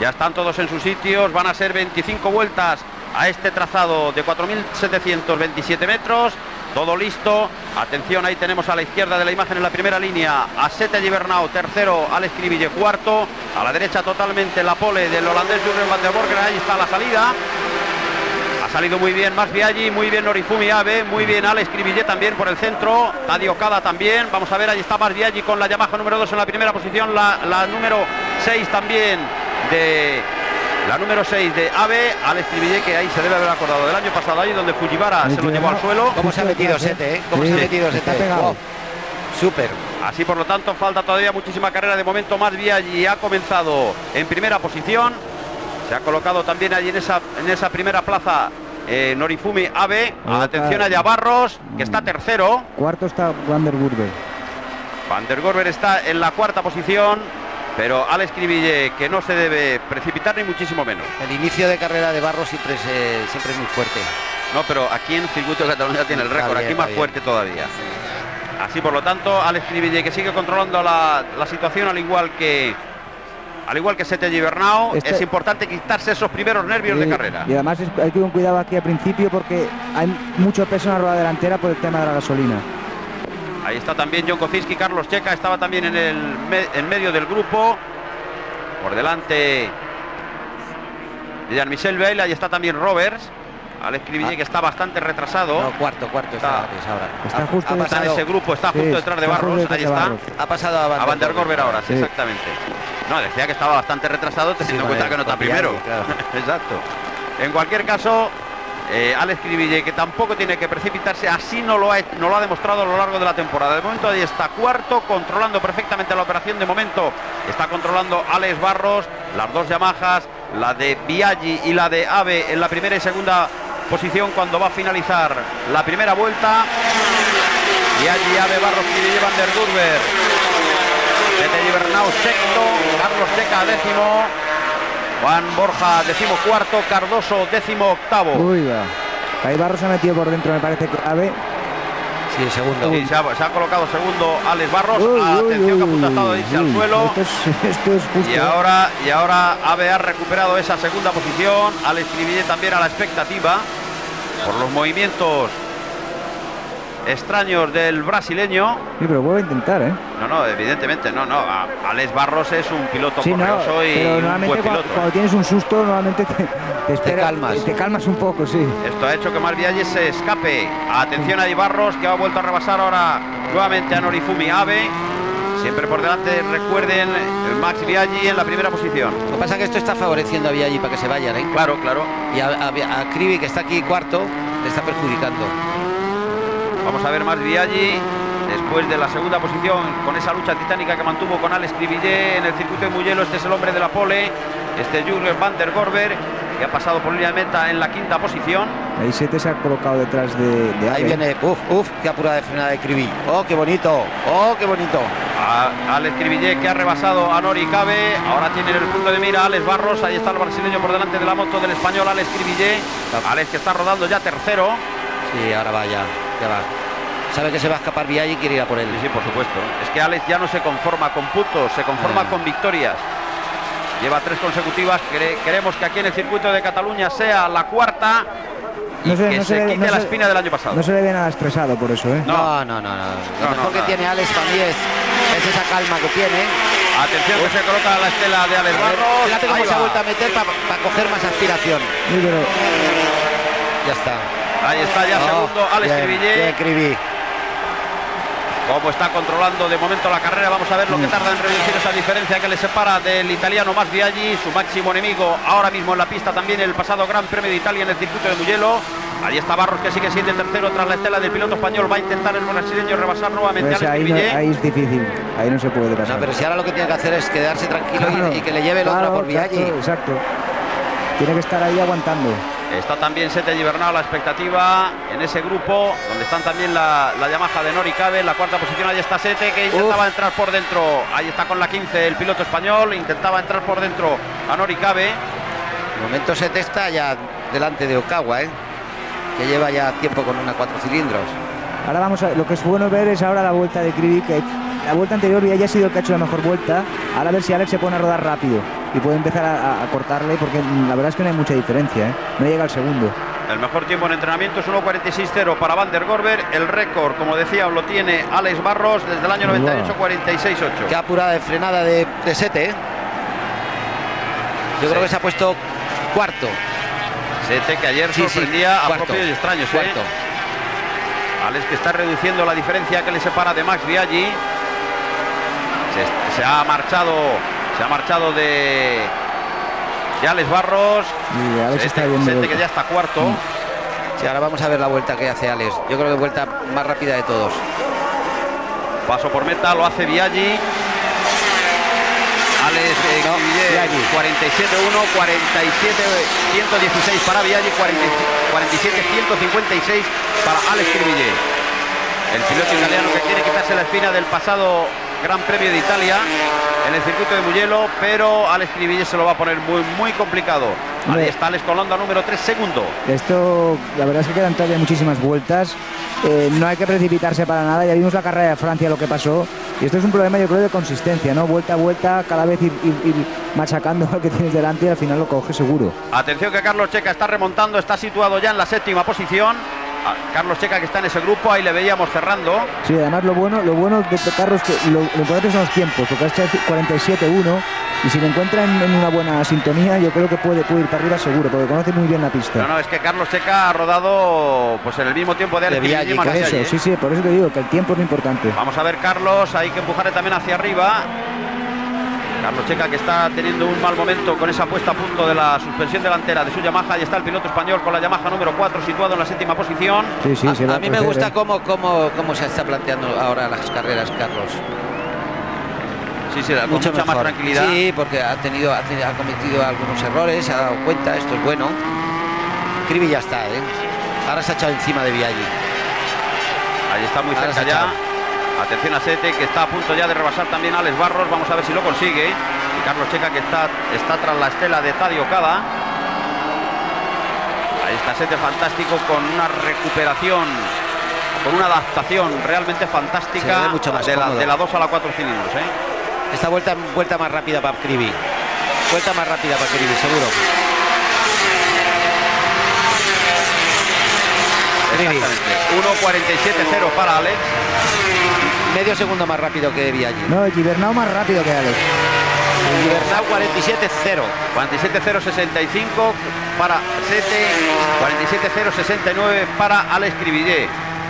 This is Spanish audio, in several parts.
Ya están todos en sus sitios, van a ser 25 vueltas a este trazado de 4.727 metros. Todo listo. Atención, ahí tenemos a la izquierda de la imagen en la primera línea a Sete Gibernau, tercero Alex Kriville, cuarto. A la derecha totalmente la pole del holandés Jurgen van der Borgen. Ahí está la salida. Ha salido muy bien Mas Biaggi, muy bien Norifumi Abe, muy bien Alex Kriville también por el centro. Tadi Okada también. Vamos a ver, ahí está Mas Biaggi con la Yamaha número 2 en la primera posición. La número 6 también de... La número 6 de Abe, Alex Kriville, que ahí se debe haber acordado del año pasado, ahí donde Fujiwara se lo llevó al suelo. ¿Cómo se ha metido Sete? ¿Cómo se ha metido Sete? Wow. Súper. Así, por lo tanto, falta todavía muchísima carrera. De momento, Mas Biaggi ha comenzado en primera posición. Se ha colocado también allí en esa primera plaza Norifumi Abe. Atención a Yabarros, que está tercero. Cuarto está Van der Gorber. Van der Gorber está en la cuarta posición. Pero Alex Kriville, que no se debe precipitar ni muchísimo menos. El inicio de carrera de Barros siempre es muy fuerte. No, pero aquí en el circuito de Cataluña tiene el récord, aquí más fuerte todavía. Así, por lo tanto, Alex Kriville, que sigue controlando la situación, al igual que Sete Gibernau. Es importante quitarse esos primeros nervios de carrera. Y además hay que tener cuidado aquí al principio porque hay mucho peso en la rueda delantera por el tema de la gasolina. Ahí está también Jon Kocinski, Carlos Checa estaba también en medio del grupo. Por delante Jean-Michel Bale, ahí está también Roberts. Alex Kriville, que está bastante retrasado. No, cuarto está ahora. Está justo en ese grupo, está justo detrás de Barros, ahí está. Ha pasado a Van der Gorber ahora, sí, exactamente. No, decía que estaba bastante retrasado, teniendo en cuenta que no está primero. Claro. Exacto. En cualquier caso... Alex Kriville, que tampoco tiene que precipitarse, así no lo ha demostrado a lo largo de la temporada. De momento ahí está cuarto, controlando perfectamente la operación. De momento está controlando Alex Barros, las dos Yamahas, la de Biaggi y la de Abe en la primera y segunda posición cuando va a finalizar la primera vuelta. Biaggi, Abe, Barros, Kriville, van der Gorber, Sete Gibernau sexto, Carlos Checa décimo, Juan Borja, 14º, Cardoso, 18º. Uy, va. Ahí Barros se ha metido por dentro, me parece que Abe. Sí, segundo. Sí, se ha colocado segundo Alex Barros. Uy, atención, que ha apuntado a irse al suelo. Esto es justo. Y ahora Abe ha recuperado esa segunda posición. Alex Kriville también a la expectativa por los movimientos extraños del brasileño. Sí, pero vuelve a intentar, ¿eh? No, evidentemente, no. Alex Barros es un piloto correoso, no, y un buen piloto. Cuando tienes un susto, normalmente te calmas un poco, sí. Esto ha hecho que Mas Biaggi se escape. Atención a Barros, que ha vuelto a rebasar ahora nuevamente a Norifumi Abe. Siempre por delante, recuerden, Max Biaggi en la primera posición. Lo que pasa es que esto está favoreciendo a Biaggi para que se vayan, ¿eh? Claro. Y a Krivi, que está aquí cuarto, le está perjudicando. Vamos a ver Mas Biaggi después de la segunda posición con esa lucha titánica que mantuvo con Alex Kriville en el circuito de Mugello. Este es el hombre de la pole, Jurgen van der Gorber, que ha pasado por línea de meta en la quinta posición. Ahí Sete se ha colocado detrás de Abe. Ahí viene, qué apurada de frenada de Kriville. Oh, qué bonito. A Alex Kriville, que ha rebasado a Nori Cabe. Ahora tiene el punto de mira Alex Barros. Ahí está el brasileño por delante de la moto del español Alex Kriville. Alex, que está rodando ya tercero. Sí, ahora vaya. Ya va. Sabe que se va a escapar Biaggi y quiere ir a por él. Sí, por supuesto. Es que Alex ya no se conforma con puntos, se conforma con victorias. Lleva 3 consecutivas. Queremos que aquí en el circuito de Cataluña sea la cuarta y que se quite la espina del año pasado. No se le ve nada estresado por eso, ¿eh? No. Lo mejor que tiene Alex también es esa calma que tiene. Atención, que se coloca la estela de Alex Barros. Fíjate cómo se ha vuelto a meter para coger más aspiración. Sí, pero... Ya está. Ahí está ya segundo Alex Kriville. Como está controlando de momento la carrera, vamos a ver lo que tarda en reducir esa diferencia que le separa del italiano Mas Biaggi, su máximo enemigo ahora mismo en la pista, también el pasado Gran Premio de Italia en el circuito de Mugello. Ahí está Barros, que sigue siendo tercero tras la estela del piloto español. Va a intentar el brasileño rebasar nuevamente a Alex Kriville. Ahí es difícil, ahí no se puede pasar. No, pero si ahora lo que tiene que hacer es quedarse tranquilo y que le lleve el otro por Biaggi. Exacto. Tiene que estar ahí aguantando. Está también Sete Gibernau a la expectativa en ese grupo, donde están también la Yamaha de Nori Cabe en la cuarta posición. Ahí está Sete, que intentaba entrar por dentro. Ahí está con la 15 el piloto español, intentaba entrar por dentro a Nori Cabe. De momento Sete está ya delante de Okawa, que lleva ya tiempo con una 4 cilindros. Ahora vamos a ver, lo que es bueno ver es ahora la vuelta de Kriville, que La vuelta anterior ya ha sido el que ha hecho la mejor vuelta. Ahora a ver si Alex se pone a rodar rápido y puede empezar a cortarle, porque la verdad es que no hay mucha diferencia, ¿eh? No llega al segundo. El mejor tiempo en entrenamiento es 1.46.0 para Van der Gorber. El récord, como decía, lo tiene Alex Barros desde el año 98, 46.8. Qué apurada de frenada de Sete, ¿eh? Yo creo que se ha puesto cuarto. Sete, que ayer sorprendía a propios y extraños. Cuarto. Alex, que está reduciendo la diferencia que le separa de Max Biaggi. Se ha marchado de Alex Barros. Y Alex está bien, Sete, que ya está cuarto. Sí, ahora vamos a ver la vuelta que hace Alex. Yo creo que vuelta más rápida de todos. Paso por meta, lo hace Biaggi. Alex Biaggi, 47-1, 47-116 para Biaggi, 47-156 para Alex Cribillet. El piloto italiano que quiere quitarse la espina del pasado Gran Premio de Italia en el circuito de Mugello, pero Alex Cribillet se lo va a poner muy, muy complicado. Ahí está Alex con la onda número 3, segundo. Esto, la verdad es que quedan todavía muchísimas vueltas. No hay que precipitarse para nada. Ya vimos la carrera de Francia, lo que pasó. Y esto es un problema, yo creo, de consistencia, ¿no? Vuelta a vuelta, cada vez ir machacando al que tienes delante y al final lo coge seguro. Atención que Carlos Checa está remontando, está situado ya en la séptima posición. Carlos Checa, que está en ese grupo, ahí le veíamos cerrando. Sí, además lo bueno de Carlos, que lo importante son los tiempos, porque este es 47-1 y si lo encuentra en una buena sintonía, yo creo que puede ir para arriba seguro, porque conoce muy bien la pista. No, es que Carlos Checa ha rodado pues en el mismo tiempo de Alex Biaggi. Sí, por eso te digo que el tiempo es lo importante. Vamos a ver, Carlos, hay que empujarle también hacia arriba. Carlos Checa, que está teniendo un mal momento con esa puesta a punto de la suspensión delantera de su Yamaha. Y está el piloto español con la Yamaha número 4 situado en la séptima posición. A mí me gusta cómo se está planteando ahora las carreras, Carlos. Con mucha más tranquilidad. Sí, porque ha cometido algunos errores, se ha dado cuenta, esto es bueno. Cribi ya está, ¿eh? Ahora se ha echado encima de Biaggi. Ahí está muy cerca ya. Atención a Sete, que está a punto ya de rebasar también a Alex Barros. Vamos a ver si lo consigue. Y Carlos Checa, que está tras la estela de Tadej Okada. Ahí está Sete, fantástico, con una recuperación, con una adaptación realmente fantástica de la 2 a la 4 cilindros, ¿eh? Esta vuelta más rápida para Cribi. Vuelta más rápida para Cribi, seguro. Exactamente. 1.47.0 para Alex. Medio segundo más rápido que Biaggi. No, el Gibernau más rápido que Alex. El Gibernau 47-0. 47-0-65 para Sete. 47-0-69 para Alex Cribillet.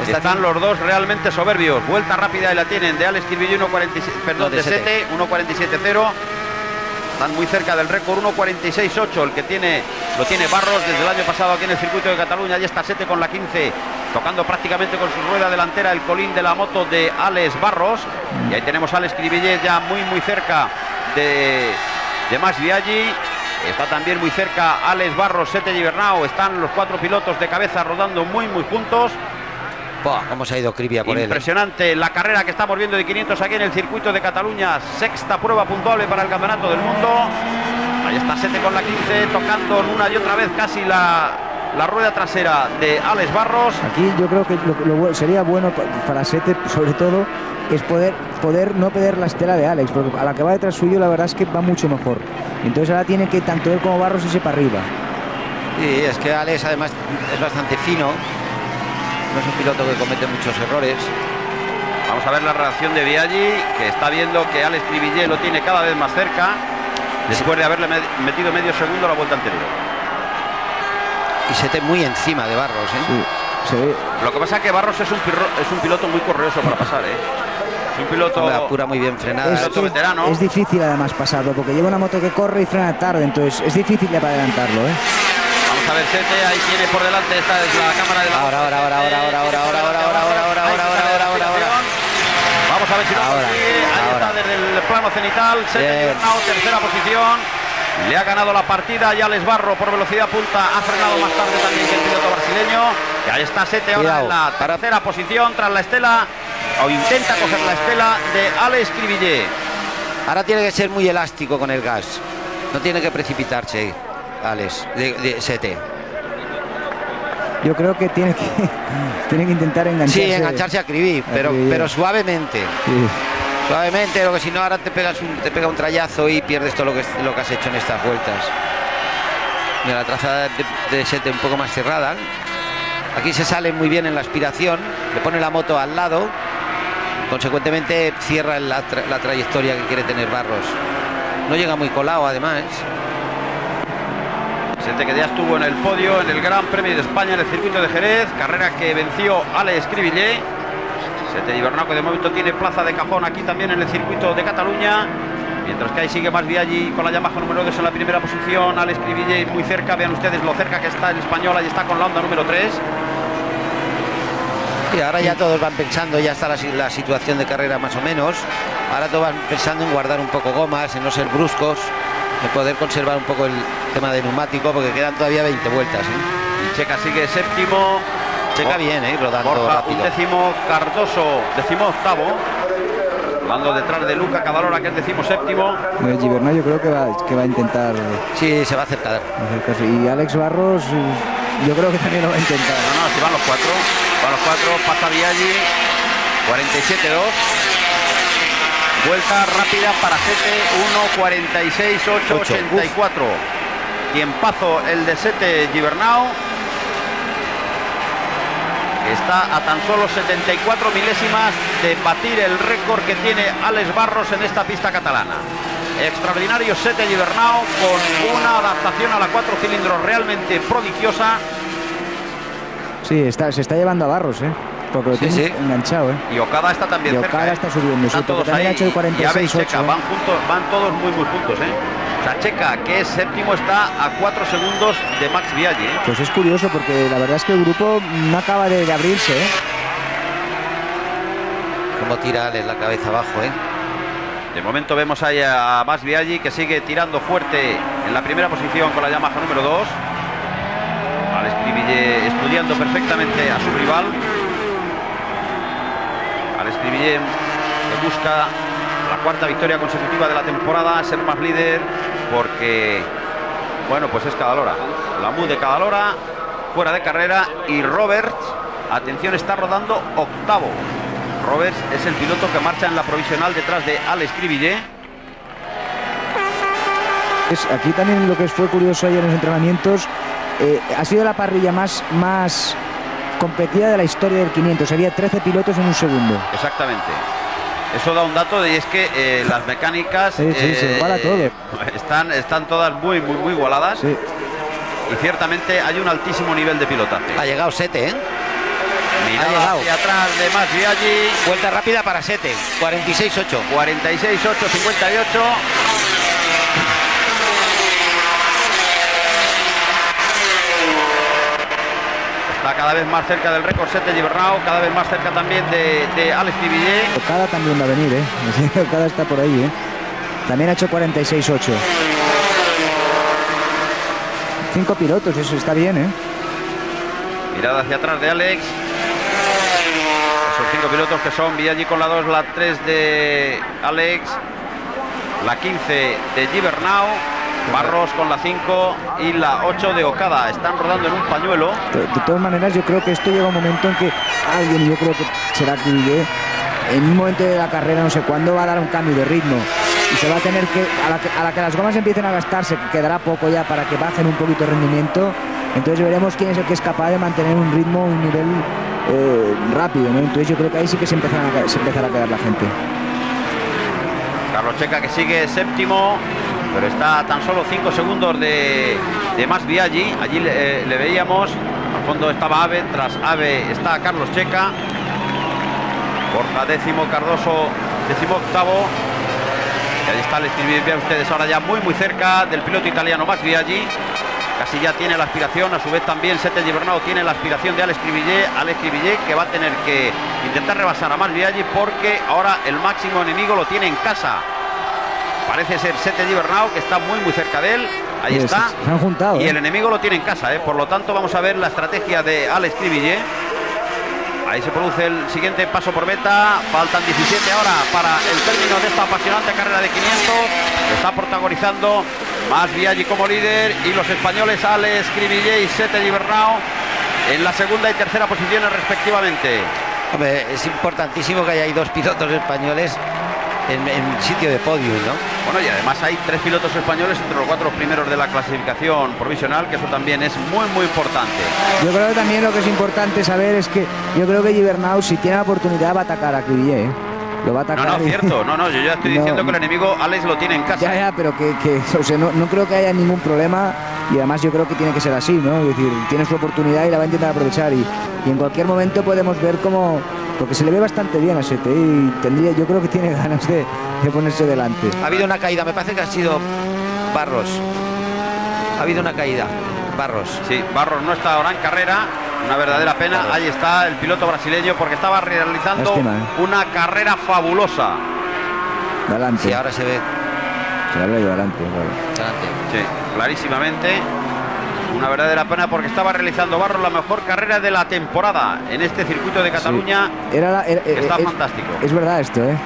Están los dos realmente soberbios. Vuelta rápida y la tienen de Alex Cribillet, de Sete, 1.47.0. Están muy cerca del récord, 1.46.8, el que lo tiene Barros desde el año pasado aquí en el circuito de Cataluña. Ahí está Sete con la 15, tocando prácticamente con su rueda delantera el colín de la moto de Alex Barros. Y ahí tenemos a Alex Cribillet ya muy, muy cerca de Max Biaggi. Está también muy cerca Alex Barros, Sete y Bernau. Están los cuatro pilotos de cabeza rodando muy, muy juntos. ¿Cómo se ha ido Cribi a por él? Impresionante la carrera que estamos viendo de 500 aquí en el circuito de Cataluña. Sexta prueba puntuable para el campeonato del mundo. Ahí está Sete con la 15, tocando una y otra vez casi la rueda trasera de Alex Barros. Aquí yo creo que lo sería bueno para Sete, sobre todo, es poder no perder la estela de Alex, porque a la que va detrás suyo la verdad es que va mucho mejor. Entonces ahora tiene que tanto él como Barros irse para arriba. Sí, es que Alex además es bastante fino. No es un piloto que comete muchos errores. Vamos a ver la reacción de Biaggi, que está viendo que Alex Cribillet lo tiene cada vez más cerca, después de haberle metido medio segundo la vuelta anterior. Y Sete muy encima de Barros, ¿eh? Sí, lo que pasa es que Barros es un piloto muy correoso para pasar, ¿eh? Es un piloto... Hombre, apura muy bien frenada. Piloto veterano. Es difícil además pasarlo, porque lleva una moto que corre y frena tarde, entonces es difícil de adelantarlo, ¿eh? A ver, Sete, ahí tiene por delante, esta es la cámara de la... Ahora. Vamos a ver si lo consigue. Ahí está desde el plano cenital, Sete, tercera posición. Le ha ganado la partida y Alex Barros por velocidad punta ha frenado más tarde también que el piloto brasileño. Y ahí está Sete ahora en la tercera posición tras la estela, o intenta coger la estela de Alex Cribillet. Ahora tiene que ser muy elástico con el gas, no tiene que precipitarse. Alex, de Sete. Yo creo que tiene que intentar engancharse. Sí, engancharse a Cribi, pero suavemente. Sí. suavemente, porque si no ahora te pega un trallazo y pierdes todo lo que has hecho en estas vueltas. Mira, la trazada de Sete un poco más cerrada. Aquí se sale muy bien en la aspiración, le pone la moto al lado, consecuentemente cierra la trayectoria que quiere tener Barros. No llega muy colado, además. Sete, que ya estuvo en el podio en el Gran Premio de España en el circuito de Jerez, carrera que venció Alex Cribillé. Sete y Bernaco de momento tiene plaza de cajón aquí también en el circuito de Cataluña, mientras que ahí sigue Mas Biaggi con la Yamaha número 2 en la primera posición. Alex Cribillé muy cerca, vean ustedes lo cerca que está el español, ahí está con la Honda número 3. Y ahora ya todos van pensando, ya está la situación de carrera más o menos, ahora todos van pensando en guardar un poco gomas, en no ser bruscos, en poder conservar un poco el tema de neumático, porque quedan todavía 20 vueltas, ¿eh? Y Checa sigue séptimo. Checa bien, rodando Borja, rápido. Un décimo, Cardoso, décimo octavo, rodando detrás de Luca Cadalora, que es décimo séptimo. Gibernau yo creo que va a intentar... Sí, se va a acercar. Y Alex Barros yo creo que también lo va a intentar. No, si van los cuatro. Van los cuatro, pasa Biaggi, 47-2. Vuelta rápida para Sete, 1'46'8'84. Tiempazo el de Sete Gibernau. Está a tan solo 74 milésimas de batir el récord que tiene Alex Barros en esta pista catalana. Extraordinario Sete Gibernau, con una adaptación a la 4 cilindros realmente prodigiosa. Sí, se está llevando a Barros, porque sí, enganchado. Y Okada está también cerca. Okada está subiendo. Están todos ahí. Ha hecho el 46, Checa, 8, van juntos, van todos muy juntos, O sea, Checa, que es séptimo, está a 4 segundos de Max Biaggi, Pues es curioso, porque la verdad es que el grupo no acaba de abrirse, Cómo tira Alex la cabeza abajo, De momento vemos ahí a Max Biaggi, que sigue tirando fuerte en la primera posición con la Yamaha número 2. Alex Cribillé estudiando perfectamente a su rival. Alex Cribillé que busca la cuarta victoria consecutiva de la temporada, ser más líder, porque, bueno, pues es Cadalora. La MU de Cadalora, fuera de carrera, y Roberts, atención, está rodando octavo. Roberts es el piloto que marcha en la provisional detrás de Alex Cribillé. Aquí también lo que fue curioso ayer en los entrenamientos, ha sido la parrilla más competida de la historia del 500, había 13 pilotos en un segundo. Exactamente. Eso da un dato, y es que las mecánicas están todas muy igualadas. Sí. Y ciertamente hay un altísimo nivel de pilotaje. Ha llegado Sete, Mirada ha llegado. Hacia atrás de Mas Biaggi. Vuelta rápida para Sete, 46-8. 46-8, 58. Está cada vez más cerca del récord Sete Gibernau, cada vez más cerca también de Alex Cribillé. Okada también va a venir, Okada está por ahí, También ha hecho 46-8. 5 pilotos, eso está bien, Mirada hacia atrás de Alex. Esos 5 pilotos que son Biaggi con la 2, la 3 de Alex, la 15 de Gibernau, Barros con la 5 y la 8 de Okada. Están rodando en un pañuelo. De todas maneras, yo creo que esto llega un momento en que alguien, yo creo que será Cribillé, en un momento de la carrera, no sé cuándo, va a dar un cambio de ritmo. Y se va a tener que, a la que las gomas empiecen a gastarse, que quedará poco ya para que bajen un poquito el rendimiento. Entonces veremos quién es el que es capaz de mantener un ritmo, un nivel rápido, Entonces yo creo que ahí sí que se empezará a quedar la gente. Carlos Checa, que sigue séptimo, pero está a tan solo 5 segundos de Mas Biaggi. Allí le veíamos, al fondo estaba Abe, tras Abe está Carlos Checa. Borja décimo, Cardoso décimo octavo. Y ahí está el escribir, vean ustedes ahora ya muy cerca del piloto italiano Mas Biaggi. Casi ya tiene la aspiración, a su vez también Sete Gibernau tiene la aspiración de Alex Cribillé. Alex Cribillé que va a tener que intentar rebasar a Mas Biaggi, porque ahora el máximo enemigo lo tiene en casa. Parece ser Sete Gibernau, que está muy cerca de él. Ahí está. Se han juntado. Y el enemigo lo tiene en casa, Por lo tanto, vamos a ver la estrategia de Alex Cribillé. Ahí se produce el siguiente paso por meta. Faltan 17 ahora para el término de esta apasionante carrera de 500. Está protagonizando Mas Biaggi como líder, y los españoles Alex Cribillé y Sete Gibernau en la segunda y tercera posiciones respectivamente. Hombre, es importantísimo que haya 2 pilotos españoles en sitio de podio, ¿no? Bueno, y además hay 3 pilotos españoles entre los 4 primeros de la clasificación provisional, que eso también es muy, muy importante. Yo creo que también lo que es importante saber es que yo creo que Gibernau, si tiene la oportunidad, va a atacar a Cribillet, ¿eh? Lo va a atacar. No, no, cierto, no, no, yo ya estoy diciendo que el enemigo Alex lo tiene en casa. Ya, ya, pero o sea, no creo que haya ningún problema, y además yo creo que tiene que ser así, ¿no? Es decir, tiene su oportunidad y la va a intentar aprovechar, y en cualquier momento podemos ver cómo... Porque se le ve bastante bien a Sete y tendría, yo creo que tiene ganas de ponerse delante. Ha habido una caída, me parece que ha sido Barros. Ha habido una caída, Barros. Sí, Barros no está ahora en carrera, una verdadera pena. Ahí está el piloto brasileño porque estaba realizando una carrera fabulosa. Adelante. Sí, ahora se ve. Se la ve adelante, claro. Sí, clarísimamente. Una verdadera pena porque estaba realizando Barros la mejor carrera de la temporada en este circuito de Cataluña. Sí. Está fantástico. Es verdad esto, ¿eh?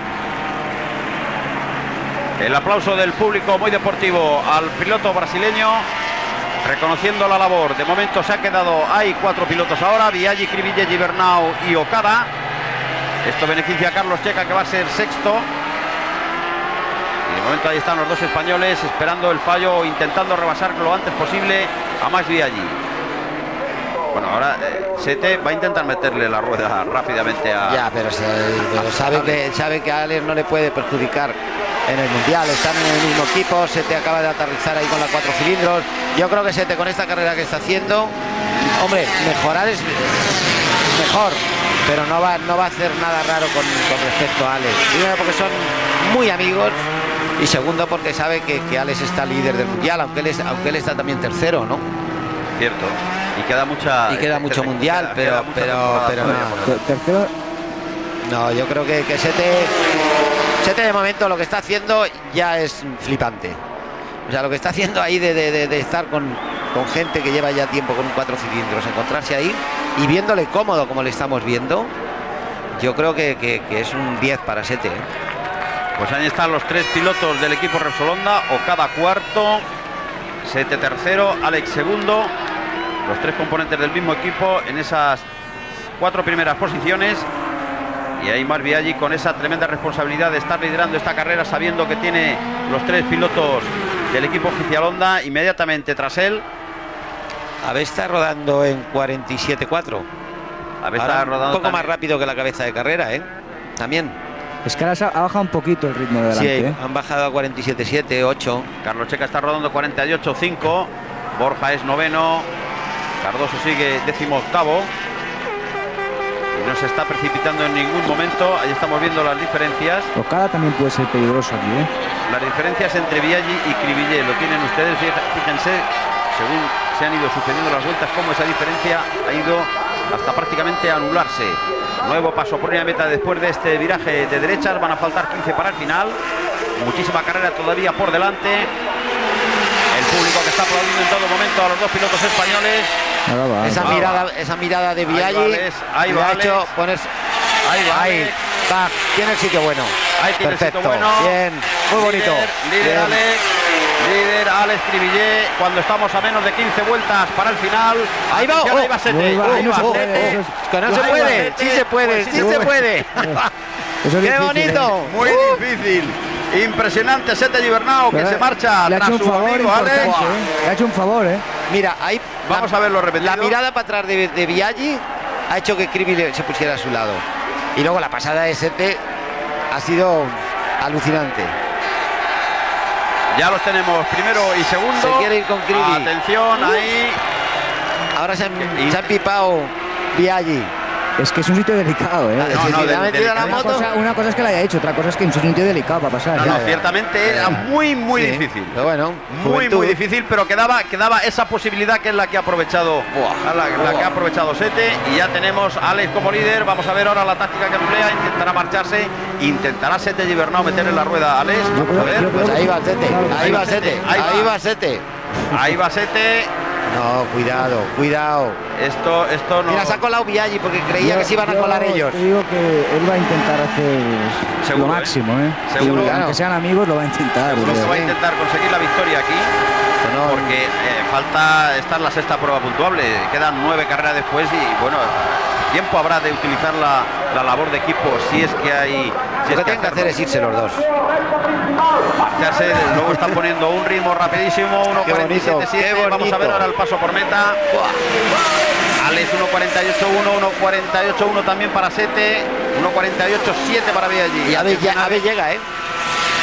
El aplauso del público muy deportivo al piloto brasileño, reconociendo la labor. De momento se ha quedado, hay 4 pilotos ahora: Biaggi, Cribillet, Gibernau y Okada. Esto beneficia a Carlos Checa, que va a ser sexto. Y de momento ahí están los 2 españoles esperando el fallo, intentando rebasar lo antes posible a Max Biaggi. Bueno, ahora Sete va a intentar meterle la rueda rápidamente a... Ya, pero sabe que a Alex no le puede perjudicar en el Mundial. Están en el mismo equipo. Sete acaba de aterrizar ahí con la 4 cilindros. Yo creo que Sete, con esta carrera que está haciendo, hombre, mejorar es mejor, pero no va a hacer nada raro con respecto a Alex. Primero porque son muy amigos, y segundo porque sabe que Alex está líder del Mundial, aunque él está también tercero, ¿no? Cierto. Y queda mucho Mundial, pero no. ¿Tercero? No, yo creo que Sete de momento lo que está haciendo ya es flipante. O sea, lo que está haciendo ahí de estar con gente que lleva ya tiempo con un 4 cilindros, encontrarse ahí y viéndole cómodo como le estamos viendo, yo creo que es un 10 para Sete, ¿eh? Pues ahí están los 3 pilotos del equipo Repsolonda: Okada cuarto, Sete tercero, Alex segundo. Los 3 componentes del mismo equipo en esas 4 primeras posiciones. Y ahí Max Biaggi, con esa tremenda responsabilidad de estar liderando esta carrera, sabiendo que tiene los 3 pilotos del equipo oficial Honda inmediatamente tras él. Abe está rodando en 47.4. Abe está rodando un poco más rápido que la cabeza de carrera, ¿eh? También. Es que ahora ha bajado un poquito el ritmo de delante. Sí, han bajado a 47.7, 8. Carlos Checa está rodando 48.5. Borja es noveno. Cardoso sigue 18º. Y no se está precipitando en ningún momento. Ahí estamos viendo las diferencias. Okada también puede ser peligroso aquí, ¿eh? Las diferencias entre Biaggi y Cribillet lo tienen ustedes. Fíjense, según se han ido sucediendo las vueltas, cómo esa diferencia ha ido hasta prácticamente anularse. Nuevo paso por una meta después de este viraje de derechas. Van a faltar 15 para el final. Muchísima carrera todavía por delante. El público que está aplaudiendo en todo momento a los 2 pilotos españoles. Esa mirada de Biaggi le ha hecho ponerse... Ahí va, tiene el sitio bueno. Ahí tiene perfecto, el sitio bueno. Bien, muy bonito. Líder Alex. Líder Alex Cribillet, cuando estamos a menos de 15 vueltas para el final. Ahí va, ahí va Sete. Que no se puede, sí se puede, sí se puede. ¡Qué bonito! Muy difícil. Impresionante Sete Gibernau, que se marcha tras su amigo Alex. Le ha hecho un favor, ¿eh? Mira, ahí vamos a verlo repetido. La mirada para atrás de Biaggi ha hecho que Cribillet se pusiera a su lado. Y luego la pasada de Sete ha sido alucinante. Ya los tenemos, primero y segundo. Se quiere ir con Cribillet. Atención, ahí. Ahora se ha empipado Biaggi. Es que es un sitio delicado, ¿eh? Una cosa es que la haya hecho, otra cosa es que es un sitio delicado para pasar. No, ciertamente era muy difícil. Pero bueno, muy difícil, pero quedaba esa posibilidad, que es la que ha aprovechado Sete. Y ya tenemos a Alex como líder. Vamos a ver ahora la táctica que emplea. Intentará marcharse, intentará Sete Gibernau meterle la rueda a Alex. Ahí va Sete, ahí va Sete, ahí va Sete. Ahí va Sete. No, cuidado. Esto no. Mira, se ha colado Biaggi porque creía que se iban a colar ellos. Te digo que él va a intentar hacer lo máximo, ¿eh? Seguro. Claro. Aunque sean amigos, lo va a intentar. Seguro que va a intentar conseguir la victoria aquí. No, porque falta estar la 6ª prueba puntuable. Quedan 9 carreras después y, bueno, tiempo habrá de utilizar la labor de equipo, si es que hay Si lo que tienen que hacer es irse los dos. Marcharse, luego están poniendo un ritmo rapidísimo, 1.47.7. Vamos a ver ahora el paso por meta. Alex 1.48.1, 1.48.1 también para Sete, 1.48.7 para Viaggi. Y Ave llega, ¿eh?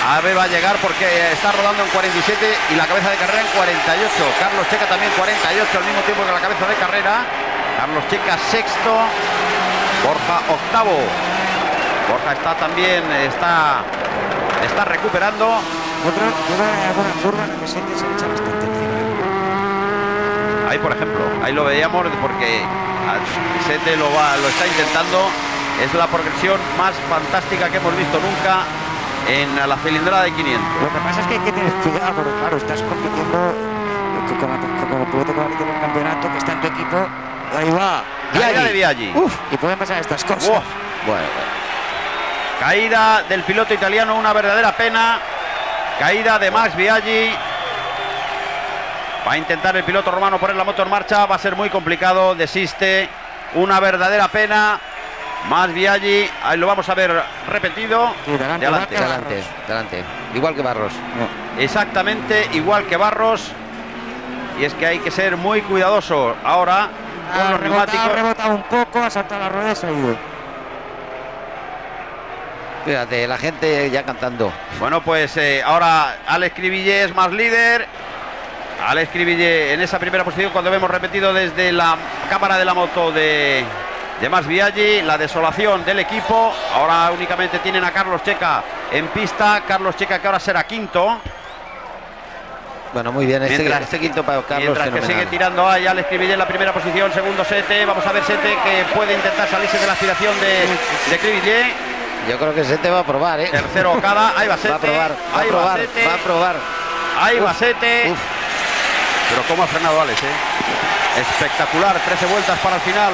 Ave va a llegar porque está rodando en 47 y la cabeza de carrera en 48. Carlos Checa también 48 al mismo tiempo que la cabeza de carrera. Carlos Checa sexto, Borja octavo. Borja está también, está recuperando. Borja en el Mesete se echa bastante encima. Ahí por ejemplo, ahí lo veíamos porque Mesete lo está intentando. Es la progresión más fantástica que hemos visto nunca en la cilindrada de 500. Lo que pasa es que hay que tener cuidado porque claro, estás compitiendo con el piloto que va a meter el campeonato, que está en tu equipo. Ahí va, caída de Viaggi. Uf, y pueden pasar estas cosas. Uf. Bueno, caída del piloto italiano, una verdadera pena. Caída de Max Viaggi. Va a intentar el piloto romano poner la moto en marcha, va a ser muy complicado, desiste. Una verdadera pena. Más Viaggi, ahí lo vamos a ver repetido. Sí, delante. Igual que Barros. No. Exactamente, igual que Barros. Y es que hay que ser muy cuidadoso ahora con los neumáticos. Ha rebotado un poco, ha saltado la rueda y se ha ido. Fíjate, la gente ya cantando. Bueno, pues ahora Alex Cribillé es más líder. Alex Cribillé en esa primera posición cuando vemos repetido desde la cámara de la moto de... Más Viaggi, la desolación del equipo. Ahora únicamente tienen a Carlos Checa en pista. Carlos Checa que ahora será quinto. Bueno, muy bien, este quinto para Carlos. Mientras fenomenal. Que sigue tirando ahí Alex Cribillé en la primera posición. Segundo Sete, vamos a ver Sete que puede intentar salirse de la aspiración de Cribillé. Yo creo que Sete va a probar, ¿eh? Tercero Okada, ahí va Sete. Va a probar, ahí va Sete. Va a probar. Ahí va Sete. Pero cómo ha frenado Alex, ¿eh? Espectacular, 13 vueltas para el final.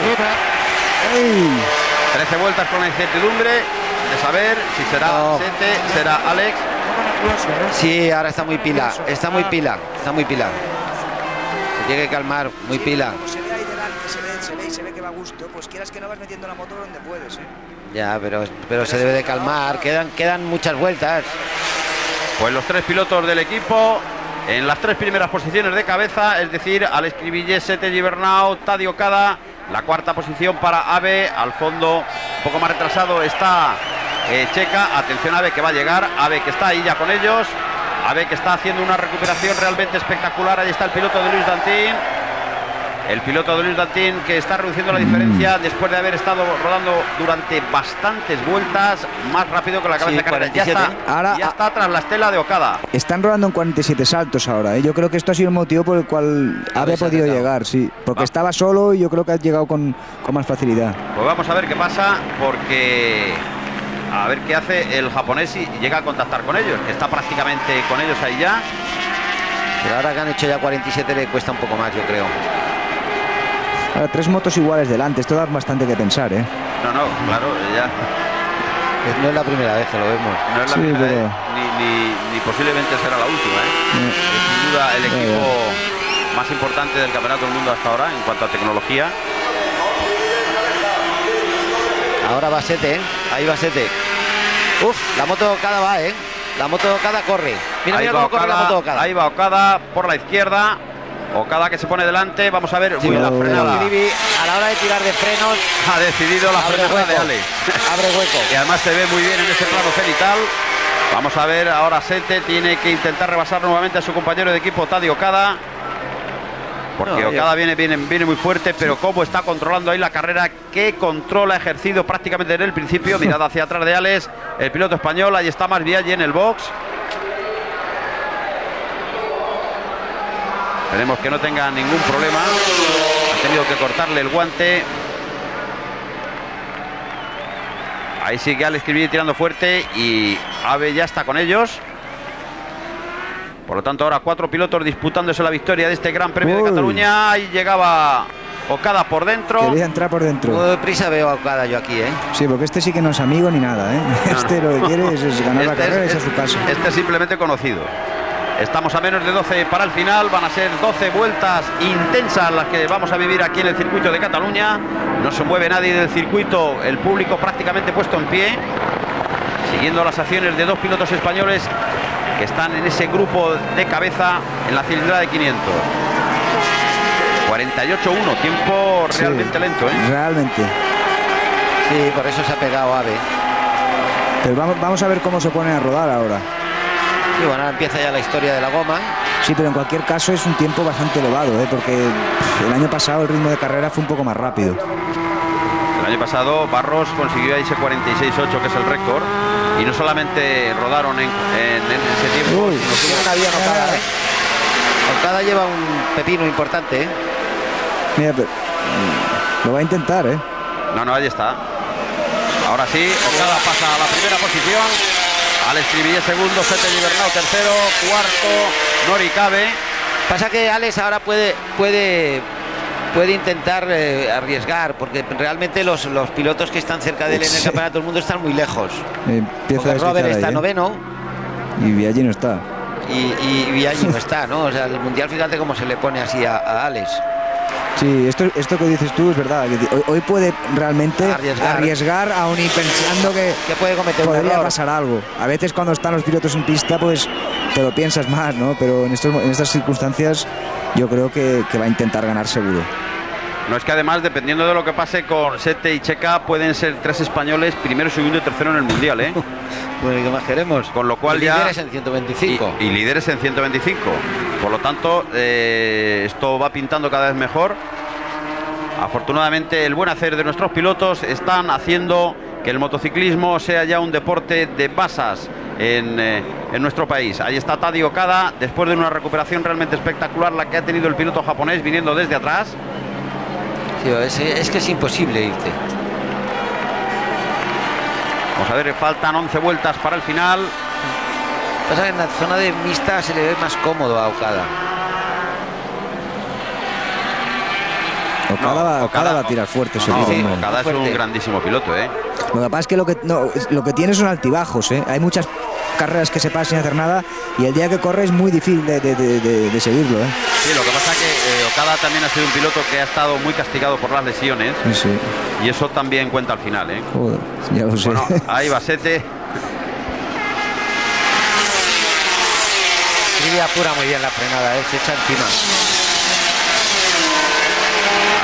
13 vueltas con la incertidumbre de saber si será Sete, será Alex. Sí, ahora está muy pila, está muy pila, está muy pila. Se tiene que calmar, muy pila. Se ve ahí delante, se ve que va a gusto, pues quieras que no vas metiendo la moto donde puedes, ¿eh? Ya, pero se debe de calmar, quedan muchas vueltas. Pues los tres pilotos del equipo en las tres primeras posiciones de cabeza, es decir, Alex Cribillé, Sete Gibernau, Taddy Okada. La cuarta posición para Ave, al fondo un poco más retrasado está Checa, atención Ave que va a llegar, Ave que está ahí ya con ellos, Ave que está haciendo una recuperación realmente espectacular, ahí está el piloto de Luis Dantín, que está reduciendo la diferencia después de haber estado rodando durante bastantes vueltas, más rápido que la cabeza de carrera. Ya está tras la estela de Okada. Están rodando en 47 saltos ahora, ¿eh? Yo creo que esto ha sido el motivo por el cual había podido llegar, sí, porque estaba solo y yo creo que ha llegado con más facilidad. Pues vamos a ver qué pasa, porque a ver qué hace el japonés si llega a contactar con ellos, que está prácticamente con ellos ahí ya. Pero ahora que han hecho ya 47 le cuesta un poco más, yo creo. Ahora, tres motos iguales delante, esto da bastante que pensar, ¿eh? No, claro, ya. No es la primera vez que lo vemos. No es la primera vez, ni posiblemente será la última, ¿eh? Sin duda el equipo más importante del campeonato del mundo hasta ahora en cuanto a tecnología. Ahora va Sete, ¿eh? Ahí va Sete. Uf, la moto Okada va, ¿eh? La moto Okada corre. Mira cómo corre la moto Okada. Ahí va Okada por la izquierda. Okada que se pone delante, vamos a ver, la frenada. A la hora de tirar de frenos ha decidido la frenada de Alex. Abre hueco. Y además se ve muy bien en ese plano cenital. Vamos a ver, ahora Sete tiene que intentar rebasar nuevamente a su compañero de equipo Taddy Okada. Porque Okada viene muy fuerte, pero cómo está controlando ahí la carrera, que control ha ejercido prácticamente desde el principio. Mirada hacia atrás de Alex, el piloto español, ahí está Mas Viaggi en el box. Esperemos que no tenga ningún problema. Ha tenido que cortarle el guante. Ahí sigue Alex Cribillé tirando fuerte y Ave ya está con ellos. Por lo tanto ahora cuatro pilotos disputándose la victoria de este Gran Premio de Cataluña. Ahí llegaba Okada por dentro. Quería entrar por dentro. No de prisa veo a Okada yo aquí, ¿eh? Sí, porque este sí que no es amigo ni nada, ¿eh? Lo que quiere es ganar la carrera y es a su casa. Este es simplemente conocido. Estamos a menos de 12 para el final, van a ser 12 vueltas intensas las que vamos a vivir aquí en el circuito de Cataluña. No se mueve nadie del circuito, el público prácticamente puesto en pie. siguiendo las acciones de dos pilotos españoles que están en ese grupo de cabeza en la cilindrada de 500. 48-1, tiempo realmente lento, ¿eh? Realmente. Sí, por eso se ha pegado Abe. Pero vamos a ver cómo se ponen a rodar ahora. Y bueno, ahora empieza ya la historia de la goma. Sí, pero en cualquier caso es un tiempo bastante elevado, ¿eh? Porque el año pasado el ritmo de carrera fue un poco más rápido. El año pasado Barros consiguió ese 46.8, que es el récord, y no solamente rodaron en ese tiempo. Uy, sino una vía Nocada, ¿eh? Nocada lleva un pepino importante, ¿eh? Mira, pero lo va a intentar, ¿eh? No, ahí está. Ahora sí, Okada pasa a la primera posición. Alex Cribillé segundo, Sete Gibernau tercero, cuarto, Norikabe. Pasa que Alex ahora puede intentar arriesgar, porque realmente los pilotos que están cerca de él en el Campeonato del Mundo están muy lejos. Robert está ahí, noveno. Y Biaggi no está. Y Biaggi no está, ¿no? O sea, el Mundial, fíjate cómo se le pone así a Alex. Sí, esto que dices tú es verdad. Hoy puede realmente arriesgar aún y pensando que puede cometer podría un error. Pasar algo. A veces cuando están los pilotos en pista, pues te lo piensas más, ¿no? Pero en estas circunstancias yo creo que va a intentar ganar seguro. No, es que además, dependiendo de lo que pase con Sete y Checa, pueden ser tres españoles primero, segundo y tercero en el Mundial, ¿eh? Bueno, ¿qué más queremos? Con lo cual ya... líderes en 125. Y líderes en 125. Por lo tanto, esto va pintando cada vez mejor. Afortunadamente, el buen hacer de nuestros pilotos están haciendo que el motociclismo sea ya un deporte de masas en nuestro país. Ahí está Taddy Okada, después de una recuperación realmente espectacular la que ha tenido el piloto japonés viniendo desde atrás. Sí, es que es imposible irte. Vamos a ver, faltan 11 vueltas para el final. Pasa que en la zona de mixta se le ve más cómodo a Okada. Okada va a tirar fuerte, seguro. Okada es un grandísimo piloto, ¿eh? Lo que pasa es que lo que tiene son altibajos, ¿eh? Hay muchas carreras que se pasan sin hacer nada y el día que corre es muy difícil de seguirlo, ¿eh? Sí, lo que pasa es que Okada también ha sido un piloto que ha estado muy castigado por las lesiones. Sí. Y eso también cuenta al final, ¿eh? Joder, ya lo sé. Bueno, ahí va Sete. Cribillé apura muy bien la frenada, ¿eh? Se echa encima.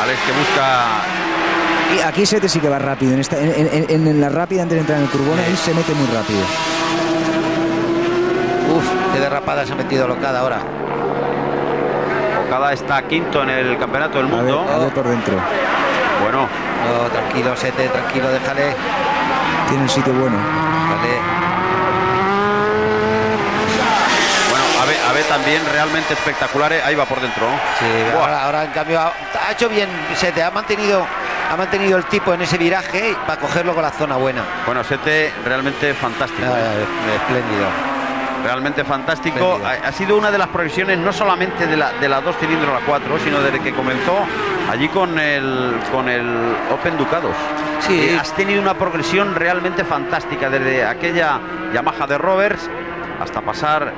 Alex que busca... Aquí Sete sí que va rápido, en la rápida antes de entrar en el curbón, él se mete muy rápido. Uf, qué derrapada se ha metido Okada ahora. Okada está quinto en el Campeonato del Mundo. A ver por dentro. Bueno. No, tranquilo Sete, tranquilo, déjale. Tiene un sitio bueno. Dale. Bueno, a ver también realmente espectaculares, ahí va por dentro. Sí, ahora en cambio ha hecho bien Sete, ha mantenido el tipo en ese viraje para cogerlo con la zona buena. Bueno, Sete realmente fantástico. Espléndido. Realmente fantástico. Espléndido. Ha sido una de las progresiones no solamente de las dos cilindros a la 4, sino desde que comenzó allí con el Open Ducados. Sí. Has tenido una progresión realmente fantástica desde aquella Yamaha de Roberts hasta pasar...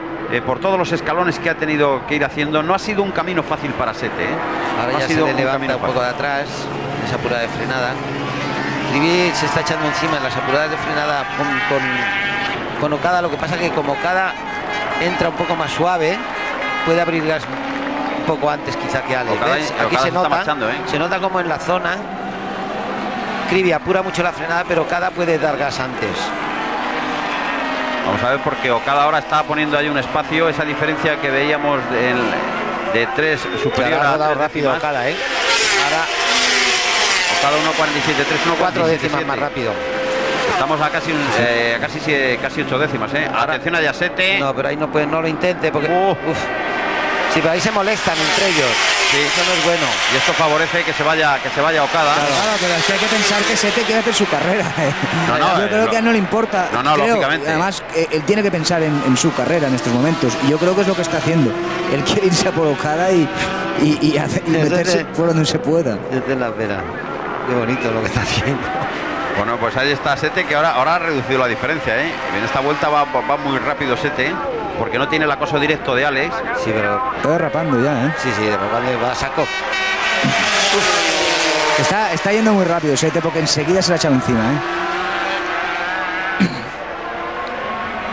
por todos los escalones que ha tenido que ir haciendo. No ha sido un camino fácil para Sete, ¿eh? Ahora no ya ha sido se le levanta un poco de atrás, esa apurada de frenada. Cribillé se está echando encima en las apuradas de frenada con Okada, lo que pasa que como Okada entra un poco más suave, puede abrir gas un poco antes quizá que Alex. Aquí se nota como en la zona. Cribillé apura mucho la frenada, pero Okada puede dar gas antes. Vamos a ver, porque Okada ahora está poniendo ahí un espacio, esa diferencia que veíamos de 3 superior a 3 rápido décimas. Okada, ¿eh? Ahora Okada 1.47, 3.1.4 décimas más rápido. Estamos a casi 8 casi décimas, ¿eh? Ahora, atención a Yasete. No, pero ahí no lo intente, porque... Sí, pero ahí se molestan entre ellos. Sí. Eso no es bueno. Y esto favorece que se vaya Okada. Claro, pero es que hay que pensar que Sete quiere hacer su carrera. Yo creo que a él no le importa. No, lógicamente. Además, él tiene que pensar en su carrera en estos momentos. Y yo creo que es lo que está haciendo. Él quiere irse a por Okada y meterse por donde se pueda. Desde la vera. Qué bonito lo que está haciendo. Bueno, pues ahí está Sete, que ahora ha reducido la diferencia, ¿eh? En esta vuelta va muy rápido Sete, porque no tiene el acoso directo de Alex. Sí, pero... Está derrapando ya, ¿eh? Sí, derrapando y va a saco. Está yendo muy rápido Sete, porque enseguida se la echa encima, ¿eh?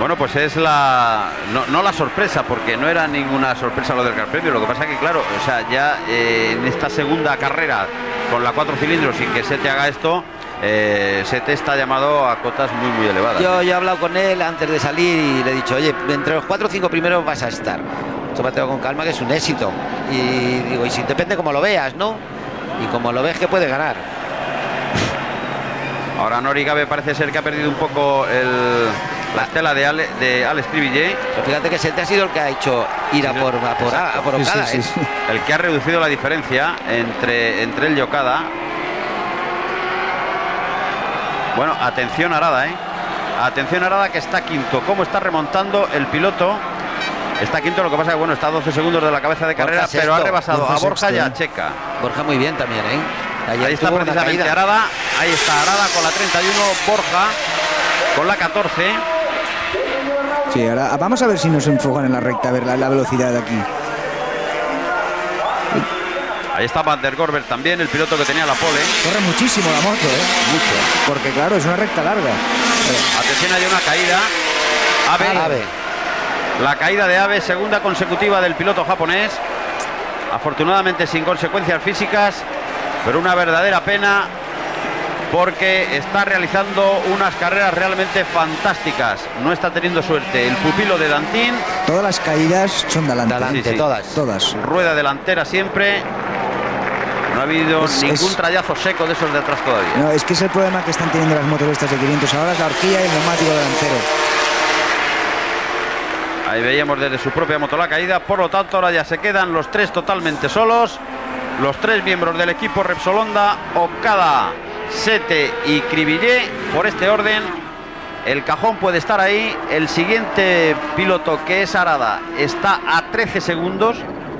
Bueno, pues es la... No la sorpresa, porque no era ninguna sorpresa lo del Gran Premio. Lo que pasa que, claro, o sea, ya en esta segunda carrera con la 4 cilindros sin que se te haga esto, Seth está llamado a cotas muy, muy elevadas. Yo he hablado con él antes de salir y le he dicho, oye, entre los 4 o 5 primeros vas a estar. Tómatelo con calma, que es un éxito. Y digo, y si depende como lo veas, ¿no? Y como lo ves que puede ganar. Ahora Norigabe parece ser que ha perdido un poco la estela de Alex Cribillé. Fíjate que Seth ha sido el que ha hecho ir a por Okada. Sí, sí, sí. El que ha reducido la diferencia entre él y Okada. Bueno, atención Arada, ¿eh? Atención Arada, que está quinto. ¿Cómo está remontando el piloto? Está quinto, lo que pasa es que, bueno, está a 12 segundos de la cabeza de carrera, pero ha rebasado a Borja y a Checa. Borja muy bien también, ¿eh? Ahí está precisamente Arada. Ahí está Arada con la 31, Borja con la 14. Sí, ahora vamos a ver si nos enfocan en la recta, a ver la velocidad de aquí. Ahí está Van der Gorber también, el piloto que tenía la pole. Corre muchísimo la moto, ¿eh? Mucho. Porque, claro, es una recta larga. Atención, hay una caída. Abe. La caída de Abe, segunda consecutiva del piloto japonés. Afortunadamente sin consecuencias físicas, pero una verdadera pena, porque está realizando unas carreras realmente fantásticas. No está teniendo suerte el pupilo de Dantín. Todas las caídas son de adelante, sí, sí. Todas. Rueda delantera siempre. No ha habido ningún trayazo seco de esos de atrás todavía. No, es que es el problema que están teniendo las motos estas de 500. Ahora es la horquilla y el neumático delantero. Ahí veíamos desde su propia moto la caída. Por lo tanto, ahora ya se quedan los tres totalmente solos. Los tres miembros del equipo Repsol Honda, Okada, Sete y Cribillé. Por este orden, el cajón puede estar ahí. El siguiente piloto, que es Arada, está a 13 segundos.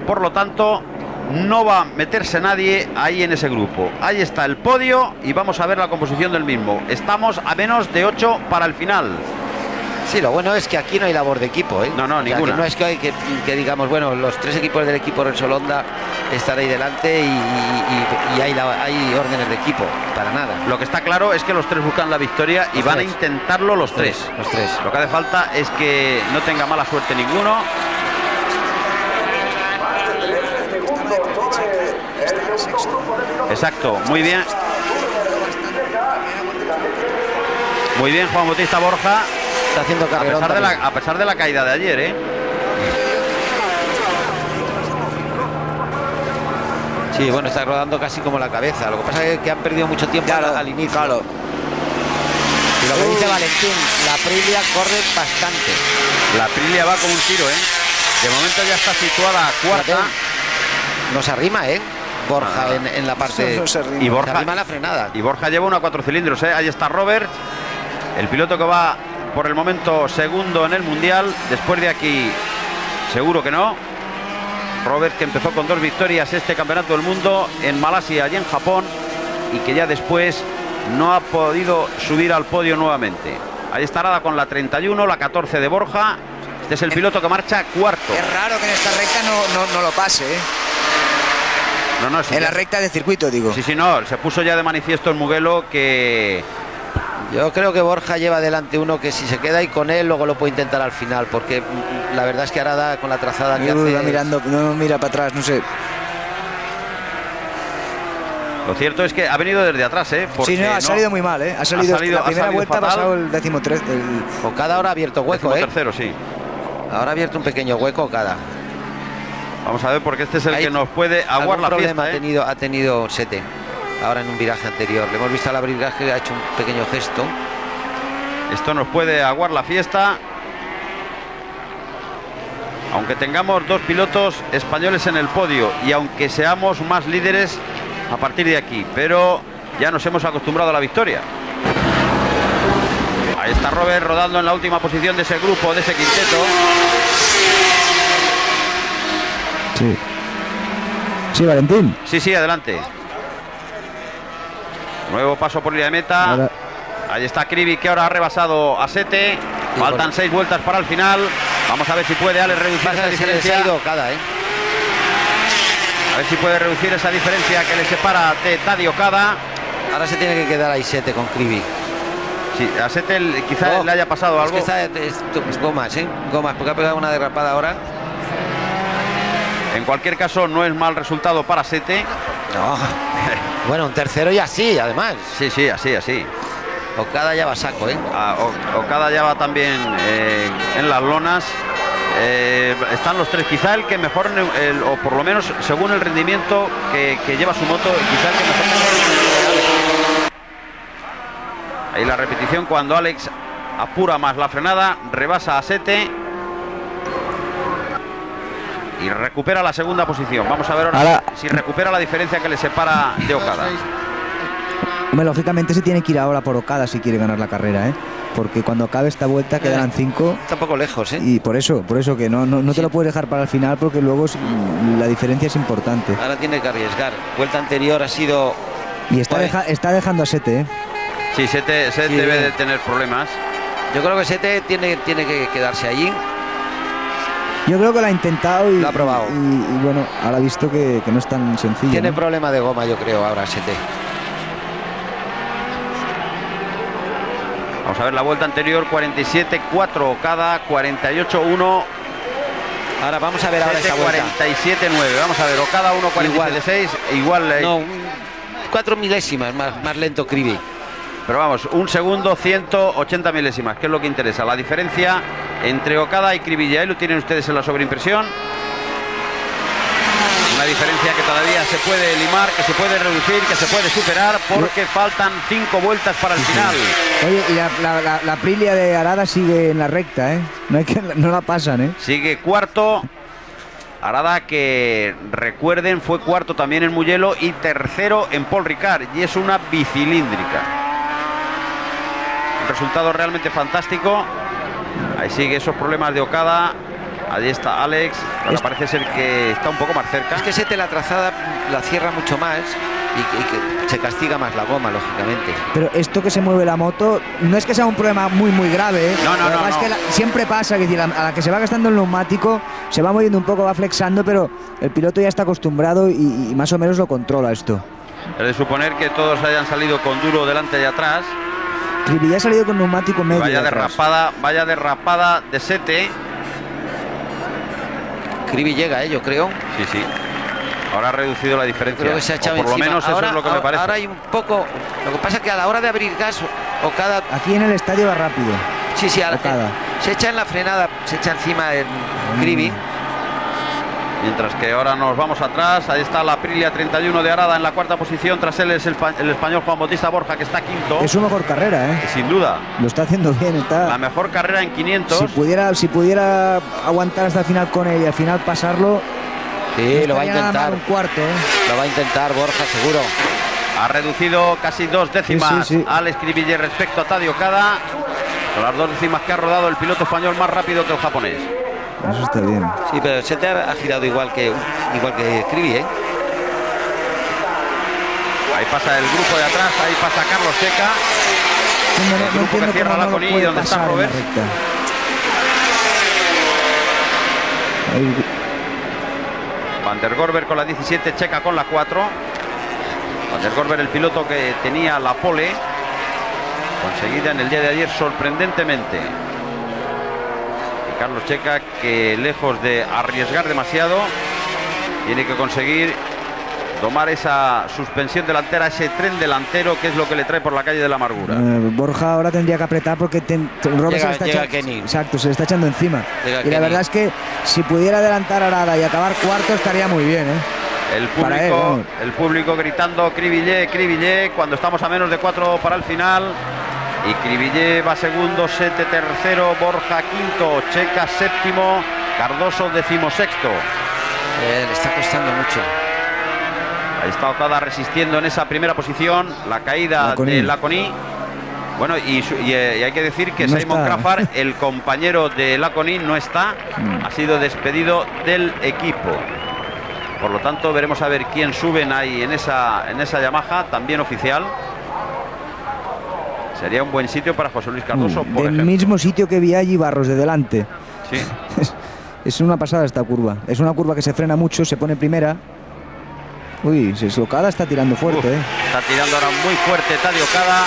Por lo tanto, no va a meterse nadie ahí en ese grupo. Ahí está el podio y vamos a ver la composición del mismo. Estamos a menos de 8 para el final. Sí, lo bueno es que aquí no hay labor de equipo, ¿eh? No, ninguna. O sea, que no es que, hay que digamos, bueno, los tres equipos del equipo Repsol Honda están ahí delante y hay órdenes de equipo, para nada. Lo que está claro es que los tres buscan la victoria y van a intentarlo los tres. Lo que hace falta es que no tenga mala suerte ninguno. Exacto, muy bien. Muy bien, Juan Bautista Borja. Está haciendo carrerón a pesar de la caída de ayer, ¿eh? Sí, bueno, está rodando casi como la cabeza. Lo que pasa es que han perdido mucho tiempo al inicio. Claro. Y lo que dice Valentín, la Aprilia corre bastante. La Aprilia va como un tiro, ¿eh? De momento ya está situada a cuarta. Nos arrima, ¿eh? Borja en la parte... Y Borja arrima la frenada. Y Borja lleva una 4 cilindros, ¿eh? Ahí está Robert, el piloto que va... Por el momento segundo en el mundial. Después de aquí seguro que no. Robert, que empezó con 2 victorias este campeonato del mundo en Malasia y en Japón, y que ya después no ha podido subir al podio nuevamente. Ahí está Arada con la 31, la 14 de Borja. Este es el piloto que marcha cuarto. Es raro que en esta recta no lo pase, ¿eh? No, sí, en la recta de circuito, digo. Sí, no, se puso ya de manifiesto en Mugello que... Yo creo que Borja lleva adelante uno que si se queda y con él luego lo puede intentar al final, porque la verdad es que Arada con la trazada que hace... Mirando, no mira para atrás, no sé. Lo cierto es que ha venido desde atrás, ¿eh? Porque sí, no, ha salido muy mal, ¿eh? La primera vuelta fatal. Ha pasado el 13º. Okada ahora ha abierto hueco, ¿eh? Tercero, sí. Ahora ha abierto un pequeño hueco Okada. Vamos a ver, porque este es el que nos puede aguar la fiesta, ¿eh? Ha tenido Sete. Ahora en un viraje anterior, le hemos visto al abrigaje que ha hecho un pequeño gesto. Esto nos puede aguar la fiesta. Aunque tengamos 2 pilotos españoles en el podio y aunque seamos más líderes a partir de aquí, pero ya nos hemos acostumbrado a la victoria. Ahí está Robert rodando en la última posición de ese grupo, de ese quinteto. Sí. Sí, Valentín. Sí, adelante. Nuevo paso por línea de meta. Ahora. Ahí está Cribi, que ahora ha rebasado a Sete. Faltan 6 vueltas para el final. Vamos a ver si puede Alex reducir esa diferencia. A ver si puede reducir esa diferencia que le separa de Taddy Okada. Ahora se tiene que quedar ahí Sete con Cribi. Sí, a Settel quizás le haya pasado algo. Es que es gomas, ¿eh? Gomas, porque ha pegado una derrapada ahora. En cualquier caso, no es mal resultado para Settel. No. Bueno, un tercero y así, además. Sí, sí, así, así. Okada ya va saco, ¿eh? Okada ya va también en las lonas. Están los tres, quizá el que mejor, o por lo menos según el rendimiento que lleva su moto, quizá el que mejor. Ahí la repetición cuando Alex apura más la frenada, rebasa a Sete y recupera la segunda posición. Vamos a ver ahora si recupera la diferencia que le separa de Okada. Hombre, lógicamente se tiene que ir ahora por Okada si quiere ganar la carrera, ¿eh? Porque cuando acabe esta vuelta quedarán 5. Está un poco lejos, ¿eh? Y por eso que no te lo puedes dejar para el final, porque luego la diferencia es importante. Ahora tiene que arriesgar. Vuelta anterior ha sido... Y está dejando a Sete, ¿eh? Sí, Sete sí, debe de tener problemas. Yo creo que Sete tiene que quedarse allí. Yo creo que lo ha intentado y... Lo ha probado. Y bueno, ahora ha visto que no es tan sencillo. Tiene problema de goma, yo creo, ahora Sete. Vamos a ver la vuelta anterior, 47-4 Okada, 48-1. Ahora vamos a ver ahora esta vuelta. 47-9, vamos a ver, Okada 1-47-6, igual... No, 4 milésimas, más lento Krivi. Pero vamos, un segundo, 180 milésimas, que es lo que interesa. La diferencia entre Okada y Krivi, ya lo tienen ustedes en la sobreimpresión. Una diferencia que todavía se puede limar, que se puede reducir, que se puede superar, porque faltan 5 vueltas para el final. Oye, y la Aprilia de Arada sigue en la recta, ¿eh? No la pasan, ¿eh? Sigue cuarto. Arada, que recuerden, fue cuarto también en Mugello y tercero en Paul Ricard. Y es una bicilíndrica. Un resultado realmente fantástico. Ahí sigue esos problemas de Okada. Allí está Alex, ahora parece ser que está un poco más cerca. Es que Sete la trazada la cierra mucho más y que se castiga más la goma, lógicamente. Pero esto que se mueve la moto no es que sea un problema muy grave, ¿eh? No. Es que siempre pasa, que a la que se va gastando el neumático, se va moviendo un poco, va flexando, pero el piloto ya está acostumbrado y más o menos lo controla esto. Es de suponer que todos hayan salido con duro delante y atrás. Krivi ya ha salido con neumático medio. Vaya derrapada de Sete. Krivi llega, yo creo. Sí, sí. Ahora ha reducido la diferencia. Creo que se ha echado por encima. Lo menos ahora, eso es lo que me parece. Ahora hay un poco... Lo que pasa es que a la hora de abrir gas, Okada... Aquí en el estadio va rápido. Sí, sí. Okada. Se echa en la frenada, se echa encima el Krivi. Mientras que ahora nos vamos atrás. Ahí está la Aprilia 31 de Arada en la cuarta posición. Tras él es el español Juan Bautista Borja, que está quinto. Es su mejor carrera, ¿eh? Sin duda. Lo está haciendo bien. La mejor carrera en 500. Si pudiera aguantar hasta el final con él y al final pasarlo... Sí, lo va a intentar. Un cuarto, ¿eh? Lo va a intentar Borja, seguro. Ha reducido casi 2 décimas al Escribille respecto a Tadeo Okada. Con las 2 décimas que ha rodado el piloto español más rápido que el japonés. Eso está bien. Sí, pero Sete ha girado igual que Krivi, ¿eh? Ahí pasa el grupo de atrás, ahí pasa Carlos Checa. El grupo que cierra la colilla donde está Robert. Van der Gorber con la 17, Checa con la 4. Van der Gorber, el piloto que tenía la pole, conseguida en el día de ayer sorprendentemente. Carlos Checa, que lejos de arriesgar demasiado, tiene que conseguir tomar esa suspensión delantera, ese tren delantero, que es lo que le trae por la calle de la amargura. Borja ahora tendría que apretar porque Robert se le está echando encima. Y la verdad es que si pudiera adelantar a Arada y acabar cuarto estaría muy bien, ¿eh? El público gritando Krivillé, cuando estamos a menos de 4 para el final. Y Krivillé va segundo, Sete tercero, Borja quinto, Checa séptimo, Cardoso decimosexto. Le está costando mucho. Ahí está Okada resistiendo en esa primera posición la caída de Laconi. Bueno, y hay que decir que no Simon Craffard, el compañero de Laconi, no está. Ha sido despedido del equipo. Por lo tanto, veremos a ver quién suben ahí en esa Yamaha, también oficial. Sería un buen sitio para José Luis Cardoso, por ejemplo. El mismo sitio que Viaggi Barros, de delante. Sí. Es una pasada esta curva. Es una curva que se frena mucho, se pone primera. Uy, Okada está tirando fuerte, Está tirando ahora muy fuerte Tadio Cada,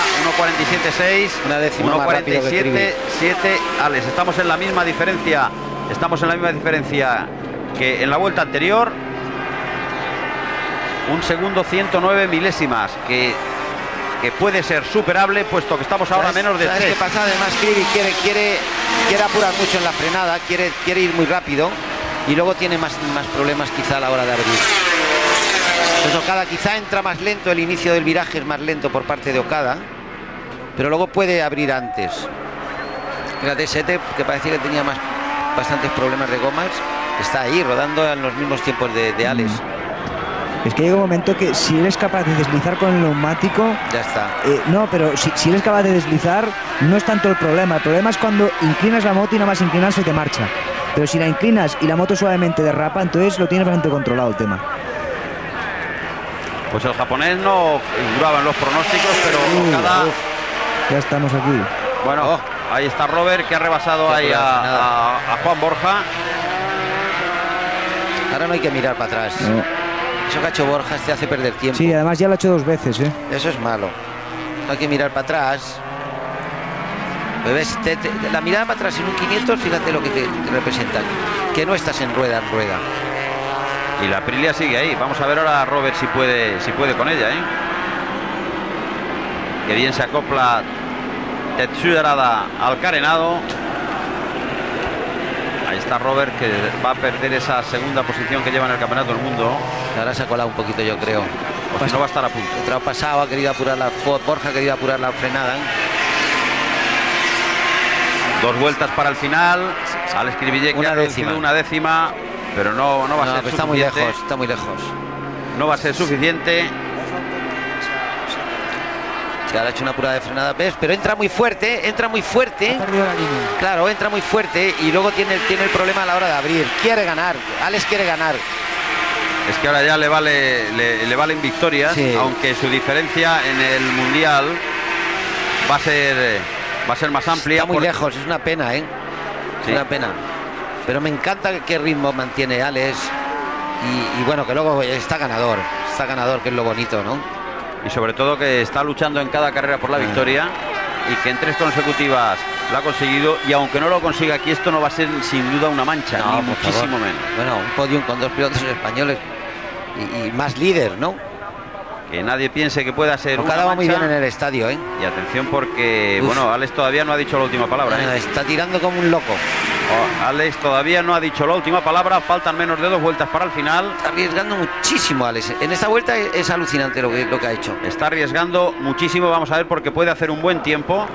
1.47.6, 1.47.7 Alex. Estamos en la misma diferencia, que en la vuelta anterior. Un segundo 109 milésimas que puede ser superable, puesto que estamos ahora menos de 3. ¿Sabes qué pasa? Además, Clivi quiere apurar mucho en la frenada, quiere ir muy rápido y luego tiene más problemas quizá a la hora de abrir. Entonces Okada quizá entra más lento, el inicio del viraje es más lento por parte de Okada, pero luego puede abrir antes. Fíjate, Sete, que parecía que tenía bastantes problemas de gomas, está ahí rodando en los mismos tiempos de Alex. Es que llega un momento que si eres capaz de deslizar con el neumático... Ya está. No, pero si eres capaz de deslizar, no es tanto el problema. El problema es cuando inclinas la moto y nada más inclinas se te marcha. Pero si la inclinas y la moto suavemente derrapa, entonces lo tienes bastante controlado el tema. Pues el japonés no figuraba en los pronósticos, pero Okada... Ya estamos aquí. Bueno, ahí está Robert, que ha rebasado ahí a Juan Borja. Ahora no hay que mirar para atrás. No. Eso que ha hecho Borja te hace perder tiempo. Sí, además ya lo ha hecho 2 veces, ¿eh? Eso es malo. No hay que mirar para atrás. Ves, la mirada para atrás en un 500, fíjate lo que te representa. Que no estás en rueda en rueda. Y la Aprilia sigue ahí. Vamos a ver ahora a Robert si puede con ella, ¿eh? Que bien se acopla Tetsuya Harada al carenado. Ahí está Robert, que va a perder esa segunda posición que lleva en el Campeonato del Mundo. Ahora se ha colado un poquito, yo creo. O si no, va a estar a punto. Tras pasado, ha querido apurar la... Borja ha querido apurar la frenada. 2 vueltas para el final. Alex Krivillek ha reducido 1 décima. Pero no va a ser suficiente. Está muy lejos, No va a ser suficiente. Se ha hecho una apurada de frenada, ¿ves? Pero entra muy fuerte, Claro, entra muy fuerte y luego tiene el problema a la hora de abrir. Quiere ganar, Alex quiere ganar. Es que ahora ya le valen victorias, sí. Aunque su diferencia en el Mundial va a ser más amplia. Está muy lejos, es una pena, ¿eh? Es una pena. Pero me encanta qué ritmo mantiene Alex y bueno, que luego está ganador, que es lo bonito, ¿no? Y sobre todo que está luchando en cada carrera por la victoria y que en 3 consecutivas la ha conseguido. Y aunque no lo consiga aquí, esto no va a ser sin duda una mancha, no, ni muchísimo menos. Bueno, un podium con 2 pilotos españoles y más líder, ¿no? Que nadie piense que pueda ser una mancha. Va muy bien en el estadio, ¿eh? Y atención porque, bueno, Alex todavía no ha dicho la última palabra, ¿eh? Está tirando como un loco. Alex todavía no ha dicho la última palabra. Faltan menos de 2 vueltas para el final. Está arriesgando muchísimo Alex. En esta vuelta es alucinante lo que ha hecho. Está arriesgando muchísimo. Vamos a ver porque puede hacer un buen tiempo.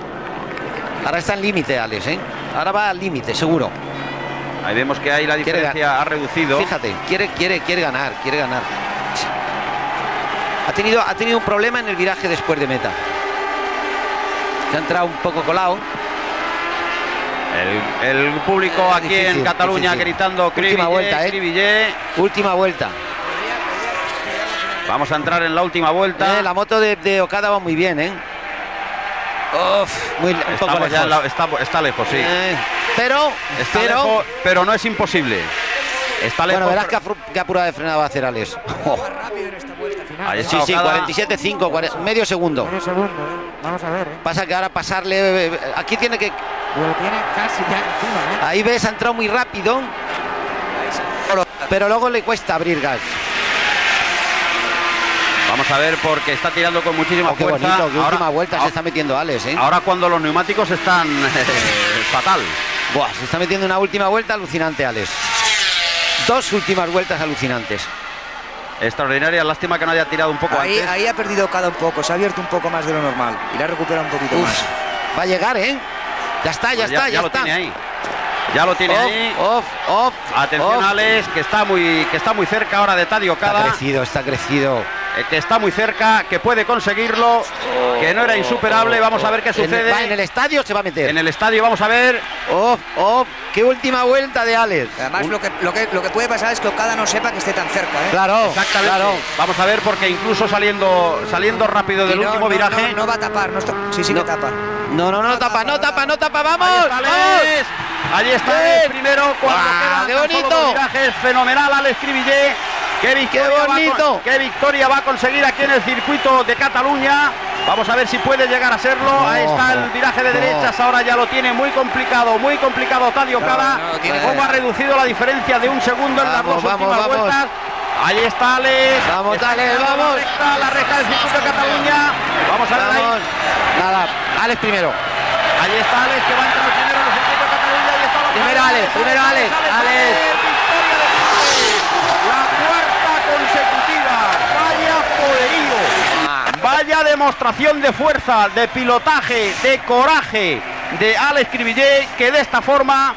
Ahora está en límite Alex, ¿eh? Ahora va al límite, seguro. Ahí vemos que ahí la diferencia ha reducido. Fíjate, quiere ganar. Ha tenido un problema en el viraje después de meta. Se ha entrado un poco colado. El público aquí difícil, en Cataluña gritando Krivillé, última vuelta. Vamos a entrar en la última vuelta. La moto de Okada va muy bien, ¿eh? Está lejos, sí. Pero no es imposible. Está lejos. Bueno, verás que apurada de frenada va a hacer Alex. Ahí está Okada. 47.5, medio segundo. Vamos a ver, ¿eh? Pasa que ahora pasarle... Aquí tiene que... Lo tiene casi ya encima, ¿eh? Ahí ves, ha entrado muy rápido. Pero luego le cuesta abrir gas. Vamos a ver porque está tirando con muchísima fuerza. Bonito, última vuelta se está metiendo Alex, ¿eh? Ahora cuando los neumáticos están fatal. Buah, se está metiendo una última vuelta alucinante Alex. 2 últimas vueltas alucinantes. Extraordinaria, lástima que no haya tirado un poco antes. Ahí ha perdido cada un poco, se ha abierto un poco más de lo normal. Y la ha recuperado un poquito más. Va a llegar, ¿eh? Ya está. Lo tiene ahí. Ya lo tiene ahí. Atención Alex, que está muy cerca ahora de Tadio Okada. Está crecido. Que está muy cerca, que puede conseguirlo, que no era insuperable. Vamos a ver qué sucede. Va en el estadio, se va a meter. En el estadio, vamos a ver. Qué última vuelta de Alex. Además, lo que puede pasar es que Okada no sepa que esté tan cerca, ¿eh? Claro. Exactamente. Claro. Vamos a ver, porque incluso saliendo rápido del último viraje. No va a tapar. Sí que tapa. No tapa, vamos. Ahí está Alex primero, cuando queda. ¡Qué bonito! Viraje, fenomenal Alex Krivillé. ¡Qué victoria va a conseguir aquí en el circuito de Cataluña! Vamos a ver si puede llegar a serlo. No, ahí está el viraje de derechas. Ahora ya lo tiene muy complicado Tadio Cada. ¿Cómo ha reducido la diferencia de un segundo en las dos últimas vueltas? Ahí está Alex. Vamos, Alex, vamos. La recta del circuito de Cataluña. Vamos a ver ahí. Nada, Alex primero. Ahí está Alex, que va a entrar primero en el circuito de Cataluña. Ahí está la primero Alex. Victoria de Cataluña. La cuarta consecutiva. Vaya poderío. Vaya demostración de fuerza, de pilotaje, de coraje de Alex Cribillé, que de esta forma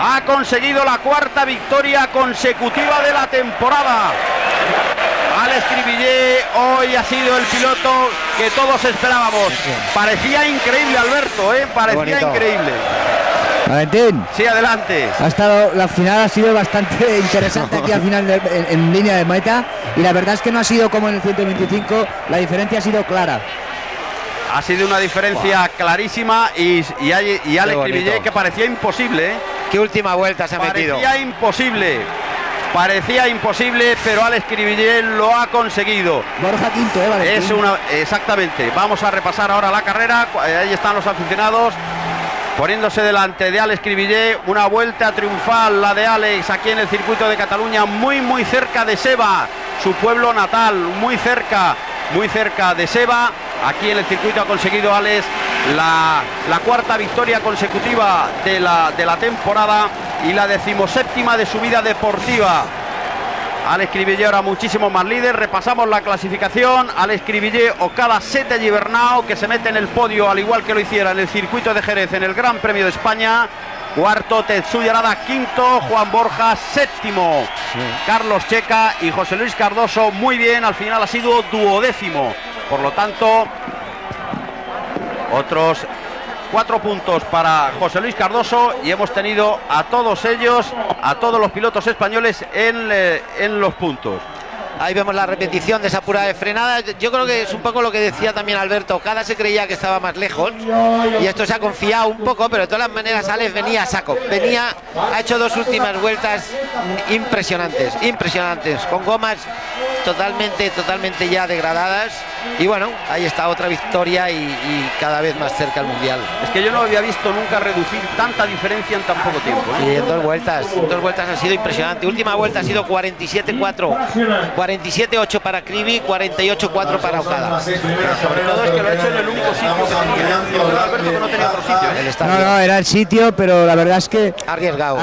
ha conseguido la cuarta victoria consecutiva de la temporada. Alex Cribillé hoy ha sido el piloto que todos esperábamos. Parecía increíble, Alberto, parecía increíble. Valentín. Sí, adelante. Ha estado, la final ha sido bastante interesante aquí al final en línea de meta, y la verdad es que no ha sido como en el 125, la diferencia ha sido clara. Ha sido una diferencia clarísima y Alex Cribillé, que parecía imposible. Qué última vuelta se ha metido. Parecía imposible, pero Alex Cribillé lo ha conseguido. Borja Quinto, Valentín. Exactamente. Vamos a repasar ahora la carrera. Ahí están los aficionados, poniéndose delante de Alex Cribillé. Una vuelta triunfal la de Alex aquí en el circuito de Cataluña, muy cerca de Seva, su pueblo natal, muy cerca de Seva. Aquí en el circuito ha conseguido Alex la cuarta victoria consecutiva de la temporada y la 17ª de su vida deportiva. Alex Cribillé ahora muchísimo más líder. Repasamos la clasificación. Alex Cribillé, Okada Sete Gibernau, que se mete en el podio al igual que lo hiciera en el circuito de Jerez en el Gran Premio de España. Cuarto, Tetsuya Arada. Quinto, Juan Borja. Séptimo, Carlos Checa y José Luis Cardoso. Muy bien, al final ha sido 12º. Por lo tanto, otros 4 puntos para José Luis Cardoso, y hemos tenido a todos ellos, a todos los pilotos españoles en los puntos. Ahí vemos la repetición de esa pura de frenada. Yo creo que es un poco lo que decía también Alberto. Cada se creía que estaba más lejos y esto se ha confiado un poco, pero de todas las maneras Alex venía a saco. Ha hecho dos últimas vueltas impresionantes, con gomas totalmente ya degradadas. Y bueno, ahí está otra victoria y cada vez más cerca al mundial. Es que yo no había visto nunca reducir tanta diferencia en tan poco tiempo, ¿no? Y en dos vueltas ha sido impresionante. Última vuelta ha sido 47-4, 47-8 para Cribi, 48-4 para Okada. Pero sobre todo es que lo ha hecho en el único sitio que no tenía otro sitio, ¿eh? No, era el sitio, pero la verdad es que arriesgado,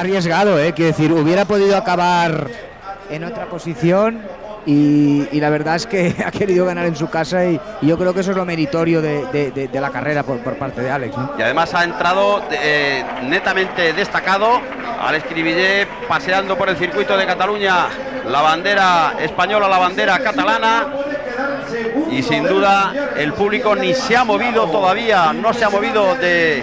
quiero decir, hubiera podido acabar en otra posición. Y la verdad es que ha querido ganar en su casa, y yo creo que eso es lo meritorio de la carrera por parte de Alex, ¿no? Y además ha entrado netamente destacado Alex Cribillé, paseando por el circuito de Cataluña la bandera española, la bandera catalana, y sin duda el público ni se ha movido todavía, no se ha movido de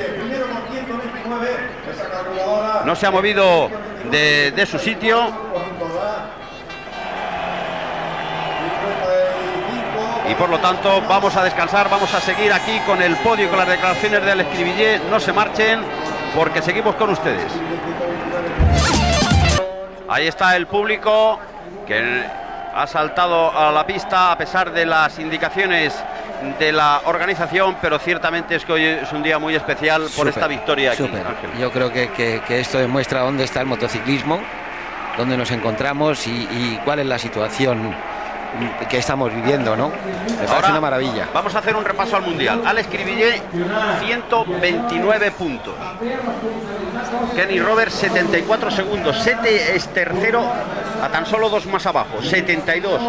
su sitio. Y por lo tanto vamos a descansar, vamos a seguir aquí con el podio y con las declaraciones de Alex Cribillé. No se marchen, porque seguimos con ustedes. Ahí está el público, que ha saltado a la pista a pesar de las indicaciones de la organización, pero ciertamente es que hoy es un día muy especial por esta victoria aquí. Yo creo que esto demuestra dónde está el motociclismo, dónde nos encontramos y cuál es la situación que estamos viviendo, ¿no? Me parece una maravilla. Vamos a hacer un repaso al mundial. Alex Cribillé, 129 puntos. Kenny Roberts, 74 segundos. Sete es tercero, a tan solo 2 más abajo, 72.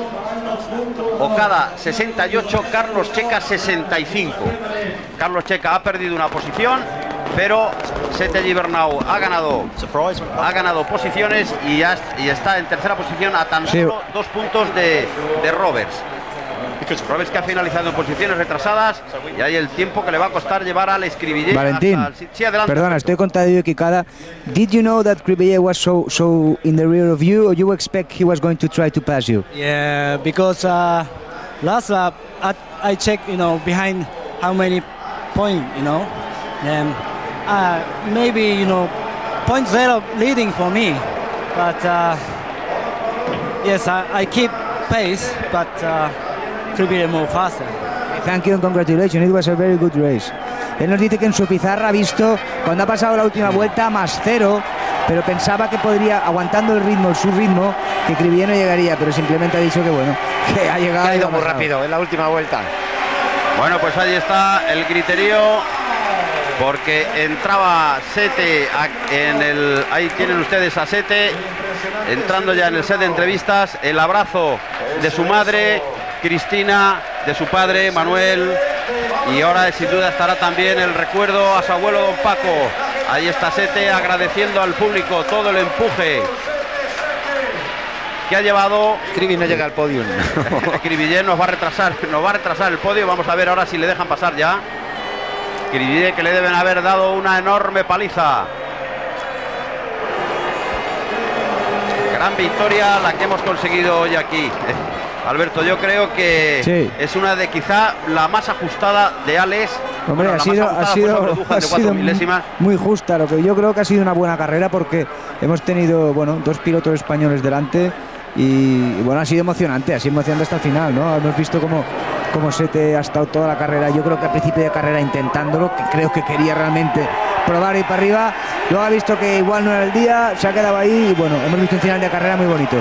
Okada, 68. Carlos Checa, 65. Carlos Checa ha perdido una posición, pero Sete Gibernau ha ganado posiciones y está en tercera posición, a tan solo 2 puntos de Roberts. Roberts, que ha finalizado en posiciones retrasadas, y ahí el tiempo que le va a costar llevar a Alex Cribillé. Valentín, perdona, estoy con Tadeo Quicada. Did you know that Cribillé was so in the rear of you, or you expect he was going to try to pass you? Yeah, because last lap I checked, you know, behind how many points, you know, and maybe, you know, 0.0 leading for me, but Yes, I keep pace, but could be more faster. Thank you and congratulations. It was a very good race. Él nos dice que en su pizarra ha visto, cuando ha pasado la última vuelta, +0, pero pensaba que podría, aguantando el ritmo, su ritmo, que Cribier no llegaría, pero simplemente ha dicho que bueno, que ha llegado. Que ha ido muy rápido en la última vuelta. Bueno, pues ahí está el griterío, porque entraba Sete en el... Ahí tienen ustedes a Sete, entrando ya en el set de entrevistas, el abrazo de su madre, Cristina, de su padre, Manuel, y ahora sin duda estará también el recuerdo a su abuelo don Paco. Ahí está Sete agradeciendo al público todo el empuje que ha llevado. Cribier no llega al podio. Cribier nos va a retrasar el podio. Vamos a ver ahora si le dejan pasar ya. Cribier, que le deben haber dado una enorme paliza. Gran victoria la que hemos conseguido hoy aquí. Alberto, yo creo que sí, es una de quizá la más ajustada de Alex. Hombre, bueno, ha sido muy justa, lo que yo creo que ha sido una buena carrera, porque hemos tenido, bueno, dos pilotos españoles delante y bueno, ha sido emocionante, hasta el final, ¿no? Hemos visto como Sete ha estado toda la carrera, yo creo que al principio de carrera intentándolo, que creo que quería realmente probar ir para arriba, luego ha visto que igual no era el día, se ha quedado ahí y bueno, hemos visto un final de carrera muy bonito.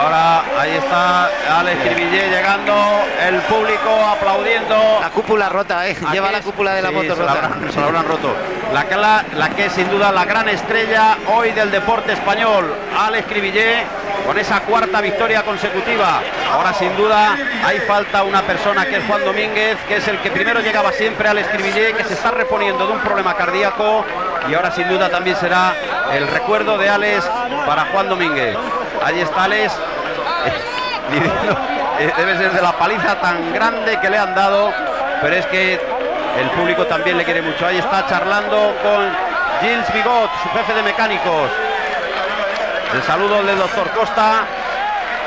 Ahora ahí está Alex Cribier llegando, el público aplaudiendo. La cúpula rota, lleva la cúpula de la moto rota. Se la habrán roto. La que es sin duda la gran estrella hoy del deporte español, Alex Cribier, con esa cuarta victoria consecutiva. Ahora sin duda hay falta una persona, que es Juan Domínguez, que es el que primero llegaba siempre, Alex Cribier, que se está reponiendo de un problema cardíaco. Y ahora sin duda también será el recuerdo de Alex para Juan Domínguez. Ahí está Alex, debe ser de la paliza tan grande que le han dado, pero es que el público también le quiere mucho. Ahí está charlando con Gilles Bigot, su jefe de mecánicos. El saludo del doctor Costa,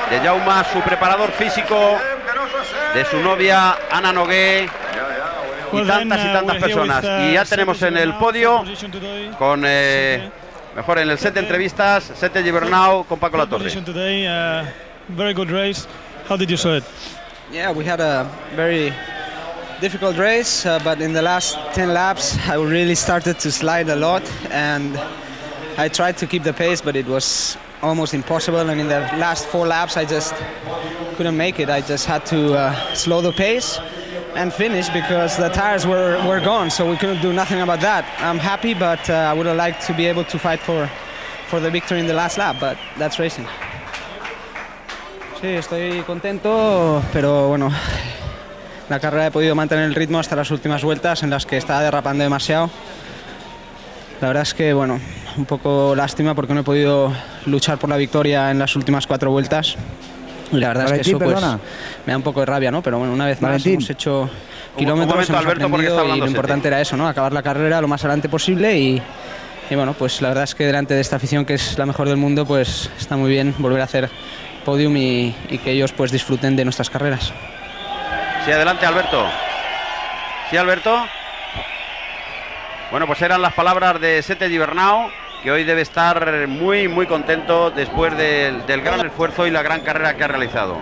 de Jaume, su preparador físico, de su novia Ana Nogué, y tantas personas. Y ya tenemos en el podio con... mejor en el set de entrevistas, Sete Gibernau con Paco Latorre. Today, very good race. How did you see it? Yeah, we had a very difficult race, but in the last 10 laps, I really started to slide a lot, and I tried to keep the pace, but it was almost impossible. And in the last 4 laps, I just couldn't make it. I just had to slow the pace and finish, because the tires were gone, so we couldn't do nothing about that. I'm happy, but I would have liked to be able to fight for the victory in the last lap, but that's racing. Sí, estoy contento, pero bueno, la carrera he podido mantener el ritmo hasta las últimas vueltas, en las que estaba derrapando demasiado. La verdad es que, bueno, un poco lástima, porque no he podido luchar por la victoria en las últimas 4 vueltas. La verdad, Valentín, es que eso pues, me da un poco de rabia, ¿no? Pero bueno, una vez más, Valentín, hemos hecho kilómetros, hemos aprendido, y lo importante era eso, ¿no? Acabar la carrera lo más adelante posible y bueno, pues la verdad es que delante de esta afición, que es la mejor del mundo, pues está muy bien volver a hacer podium y que ellos pues disfruten de nuestras carreras. Sí, adelante, Alberto. Sí, Alberto. Bueno, pues eran las palabras de Sete Gibernau, que hoy debe estar muy, muy contento después del gran esfuerzo y la gran carrera que ha realizado.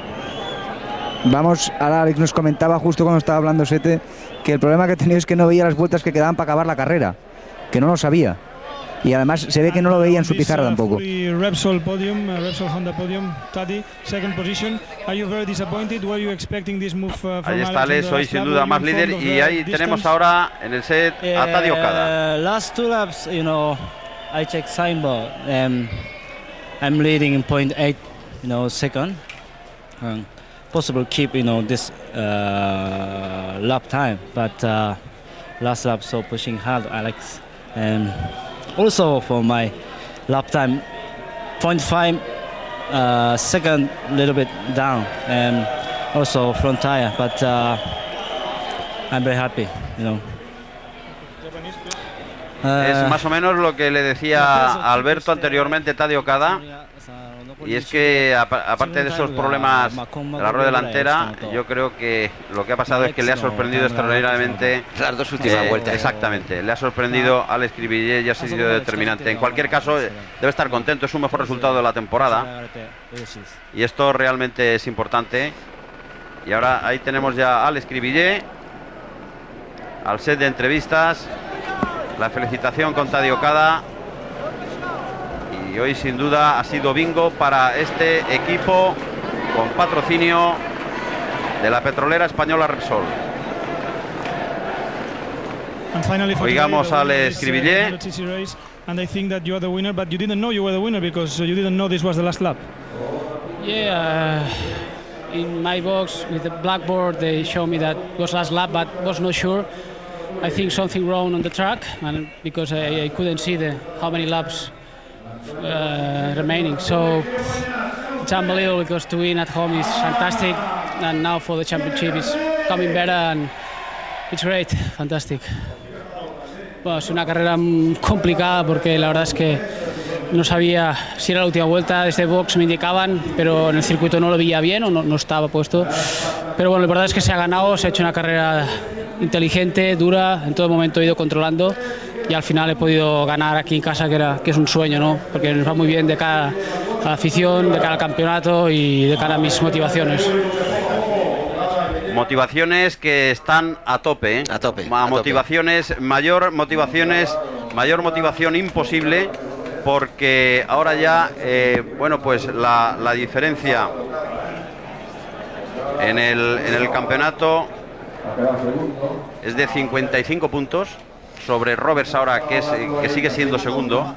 Vamos, ahora Alex nos comentaba justo cuando estaba hablando Sete, que el problema que tenía es que no veía las vueltas que quedaban para acabar la carrera, que no lo sabía. Y además se ve que no lo veía en su pizarra tampoco. Repsol podium, Repsol Honda podium, Taddy, second position. Are you very disappointed? Were you expecting this move from Alex? Ahí está Alex, hoy sin duda más líder, y ahí tenemos ahora en el set a Taddy Okada. Last 2 laps, you know, I checked signboard. I'm leading in 0.8, you know, second. Possible keep, you know, this lap time, but last lap so pushing hard, Alex. And also for my lap time, 0.5 second, little bit down, and also front tire. But I'm very happy, you know. Es más o menos lo que le decía Alberto anteriormente, Taddy Okada, Y es que aparte de esos problemas de la rueda delantera, yo creo que lo que ha pasado es que le ha sorprendido extraordinariamente las dos últimas vueltas. Exactamente, le ha sorprendido al escribir y ha sido determinante. En cualquier caso, debe estar contento, es su mejor resultado de la temporada. Y esto realmente es importante. Y ahora ahí tenemos ya al Escribillé, al set de entrevistas, la felicitación con Taddy Okada. Y hoy sin duda ha sido bingo para este equipo con patrocinio de la petrolera española Repsol. Oigamos al Escribillé. And I think that you are the winner, but you didn't know you were the winner because you didn't know this was the last lap. Yeah, in my box with the blackboard they showed me that it was last lap, but was not sure. I think something wrong on the track, and because I couldn't see how many laps remaining. So it's unbelievable because to win at home is fantastic, and now for the championship is coming better and it's great, fantastic. Bueno, es una carrera complicada porque la verdad es que no sabía si era la última vuelta. Desde box me indicaban, pero en el circuito no lo veía bien o no estaba puesto. Pero bueno, la verdad es que se ha ganado, se ha hecho una carrera inteligente, dura. En todo momento he ido controlando y al final he podido ganar aquí en casa, que es un sueño, ¿no? Porque nos va muy bien de cara a la afición, de cara al campeonato y de cara a mis motivaciones. Motivaciones que están a tope, ¿eh? A tope. Mayor motivación imposible, porque ahora ya, bueno, pues la diferencia en el campeonato es de 55 puntos sobre Roberts ahora, que sigue siendo segundo,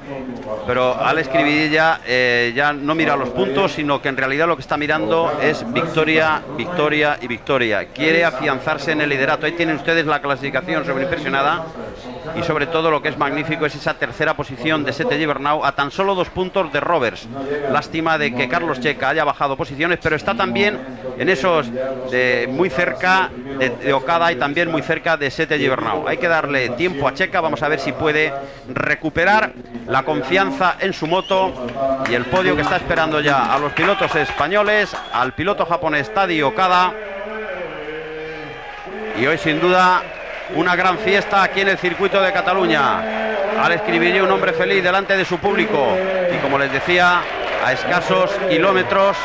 pero al escribir ya no mira los puntos, sino que en realidad lo que está mirando es victoria, victoria y victoria. Quiere afianzarse en el liderato. Ahí tienen ustedes la clasificación sobreimpresionada, y sobre todo lo que es magnífico es esa tercera posición de Sete Gibernau, a tan solo 2 puntos de Roberts. Lástima de que Carlos Checa haya bajado posiciones, pero está también en esos muy cerca de Okada y también muy cerca de Sete Gibernau. Hay que darle tiempo a Checa, vamos a ver si puede recuperar la confianza en su moto, y el podio que está esperando ya a los pilotos españoles, al piloto japonés Taddy Okada. Y hoy sin duda una gran fiesta aquí en el circuito de Cataluña. Al escribirle un hombre feliz delante de su público, y como les decía, a escasos kilómetros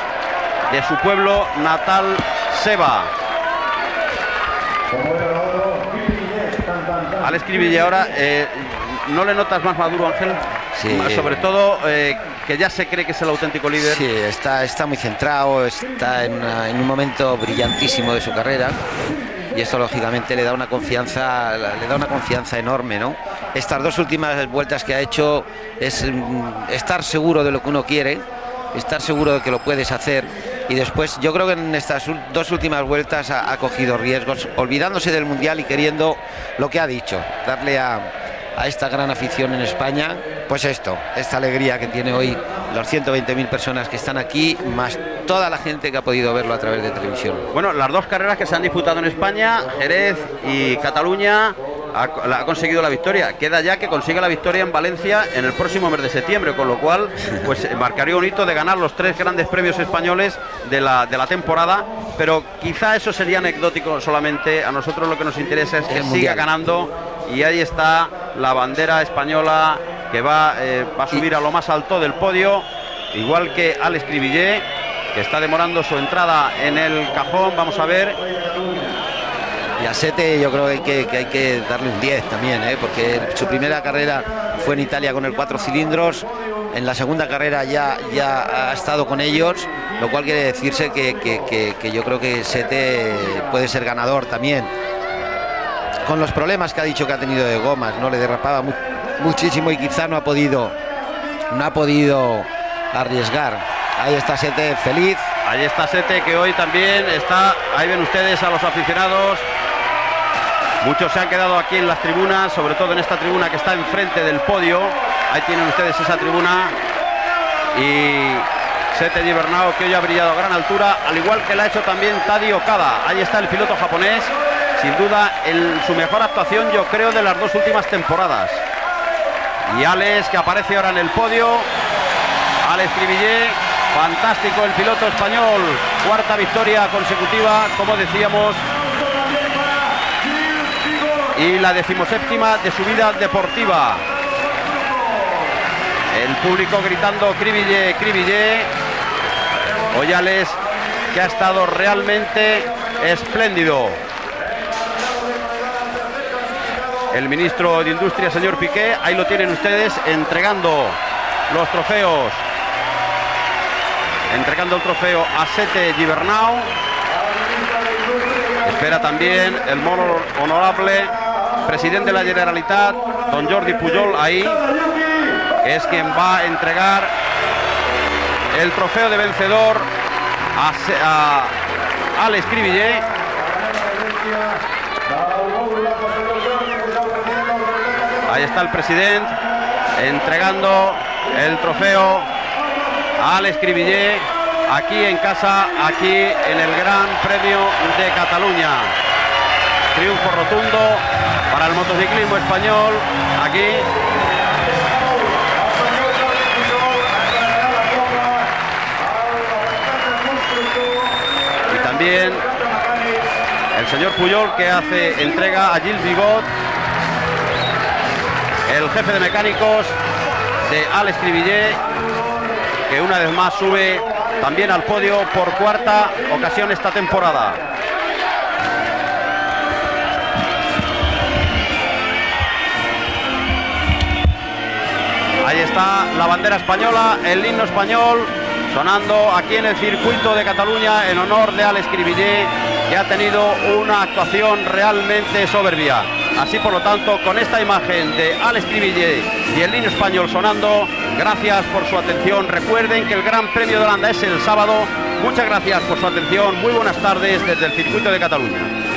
de su pueblo natal, Seva. Al escribirle ahora, ¿no le notas más maduro, Ángel? Sí. Sobre todo que ya se cree que es el auténtico líder. Sí, está muy centrado, está en un momento brillantísimo de su carrera. Y esto lógicamente le da una confianza enorme, ¿no? Estas dos últimas vueltas que ha hecho es estar seguro de lo que uno quiere, estar seguro de que lo puedes hacer, y después yo creo que en estas dos últimas vueltas ha cogido riesgos, olvidándose del mundial y queriendo lo que ha dicho, darle a esta gran afición en España, pues esta alegría que tiene hoy los 120.000 personas que están aquí, más toda la gente que ha podido verlo a través de televisión. Bueno, las dos carreras que se han disputado en España, Jerez y Cataluña, ha conseguido la victoria. Queda ya que consiga la victoria en Valencia en el próximo mes de septiembre, con lo cual pues marcaría un hito de ganar los 3 grandes premios españoles de la temporada. Pero quizá eso sería anecdótico solamente. A nosotros lo que nos interesa es que siga ganando, y ahí está la bandera española que va a subir a lo más alto del podio, igual que al Escribillé, que está demorando su entrada en el cajón. Vamos a ver. Y a Sete yo creo que hay que darle un 10 también, porque su primera carrera fue en Italia con el 4 cilindros, en la segunda carrera ya ha estado con ellos, lo cual quiere decirse que yo creo que Sete puede ser ganador también. Con los problemas que ha dicho que ha tenido de gomas, no le derrapaba muchísimo y quizá no ha podido arriesgar. Ahí está Sete feliz. Ahí está Sete, que hoy también está. Ahí ven ustedes a los aficionados. Muchos se han quedado aquí en las tribunas, sobre todo en esta tribuna que está enfrente del podio. Ahí tienen ustedes esa tribuna. Y Sete Gibernau, que hoy ha brillado a gran altura, al igual que la ha hecho también Taddy Okada. Ahí está el piloto japonés, sin duda en su mejor actuación, yo creo, de las dos últimas temporadas. Y Alex, que aparece ahora en el podio. Alex Cribillé, Fantástico el piloto español, cuarta victoria consecutiva, como decíamos, y la 17ª de su vida deportiva. El público gritando Cribillé, Cribillé. Hoyales, que ha estado realmente espléndido. El ministro de Industria, señor Piqué, ahí lo tienen ustedes entregando los trofeos. Entregando el trofeo a Sete Gibernau. Espera también el honorable presidente de la Generalitat, don Jordi Pujol, ahí, que es quien va a entregar el trofeo de vencedor a Àlex Cribillé. Ahí está el presidente entregando el trofeo a Àlex Cribillé, aquí en casa, aquí en el Gran Premio de Cataluña. Triunfo rotundo para el motociclismo español, aquí. Y también el señor Pujol, que hace entrega a Gil Bigot, el jefe de mecánicos de Àlex Cribillé, que una vez más sube también al podio por cuarta ocasión esta temporada. Ahí está la bandera española, el himno español, sonando aquí en el circuito de Cataluña en honor de Àlex Cribillé, que ha tenido una actuación realmente soberbia. Así, por lo tanto, con esta imagen de Àlex Cribillé y el himno español sonando, gracias por su atención. Recuerden que el Gran Premio de Holanda es el sábado. Muchas gracias por su atención. Muy buenas tardes desde el circuito de Cataluña.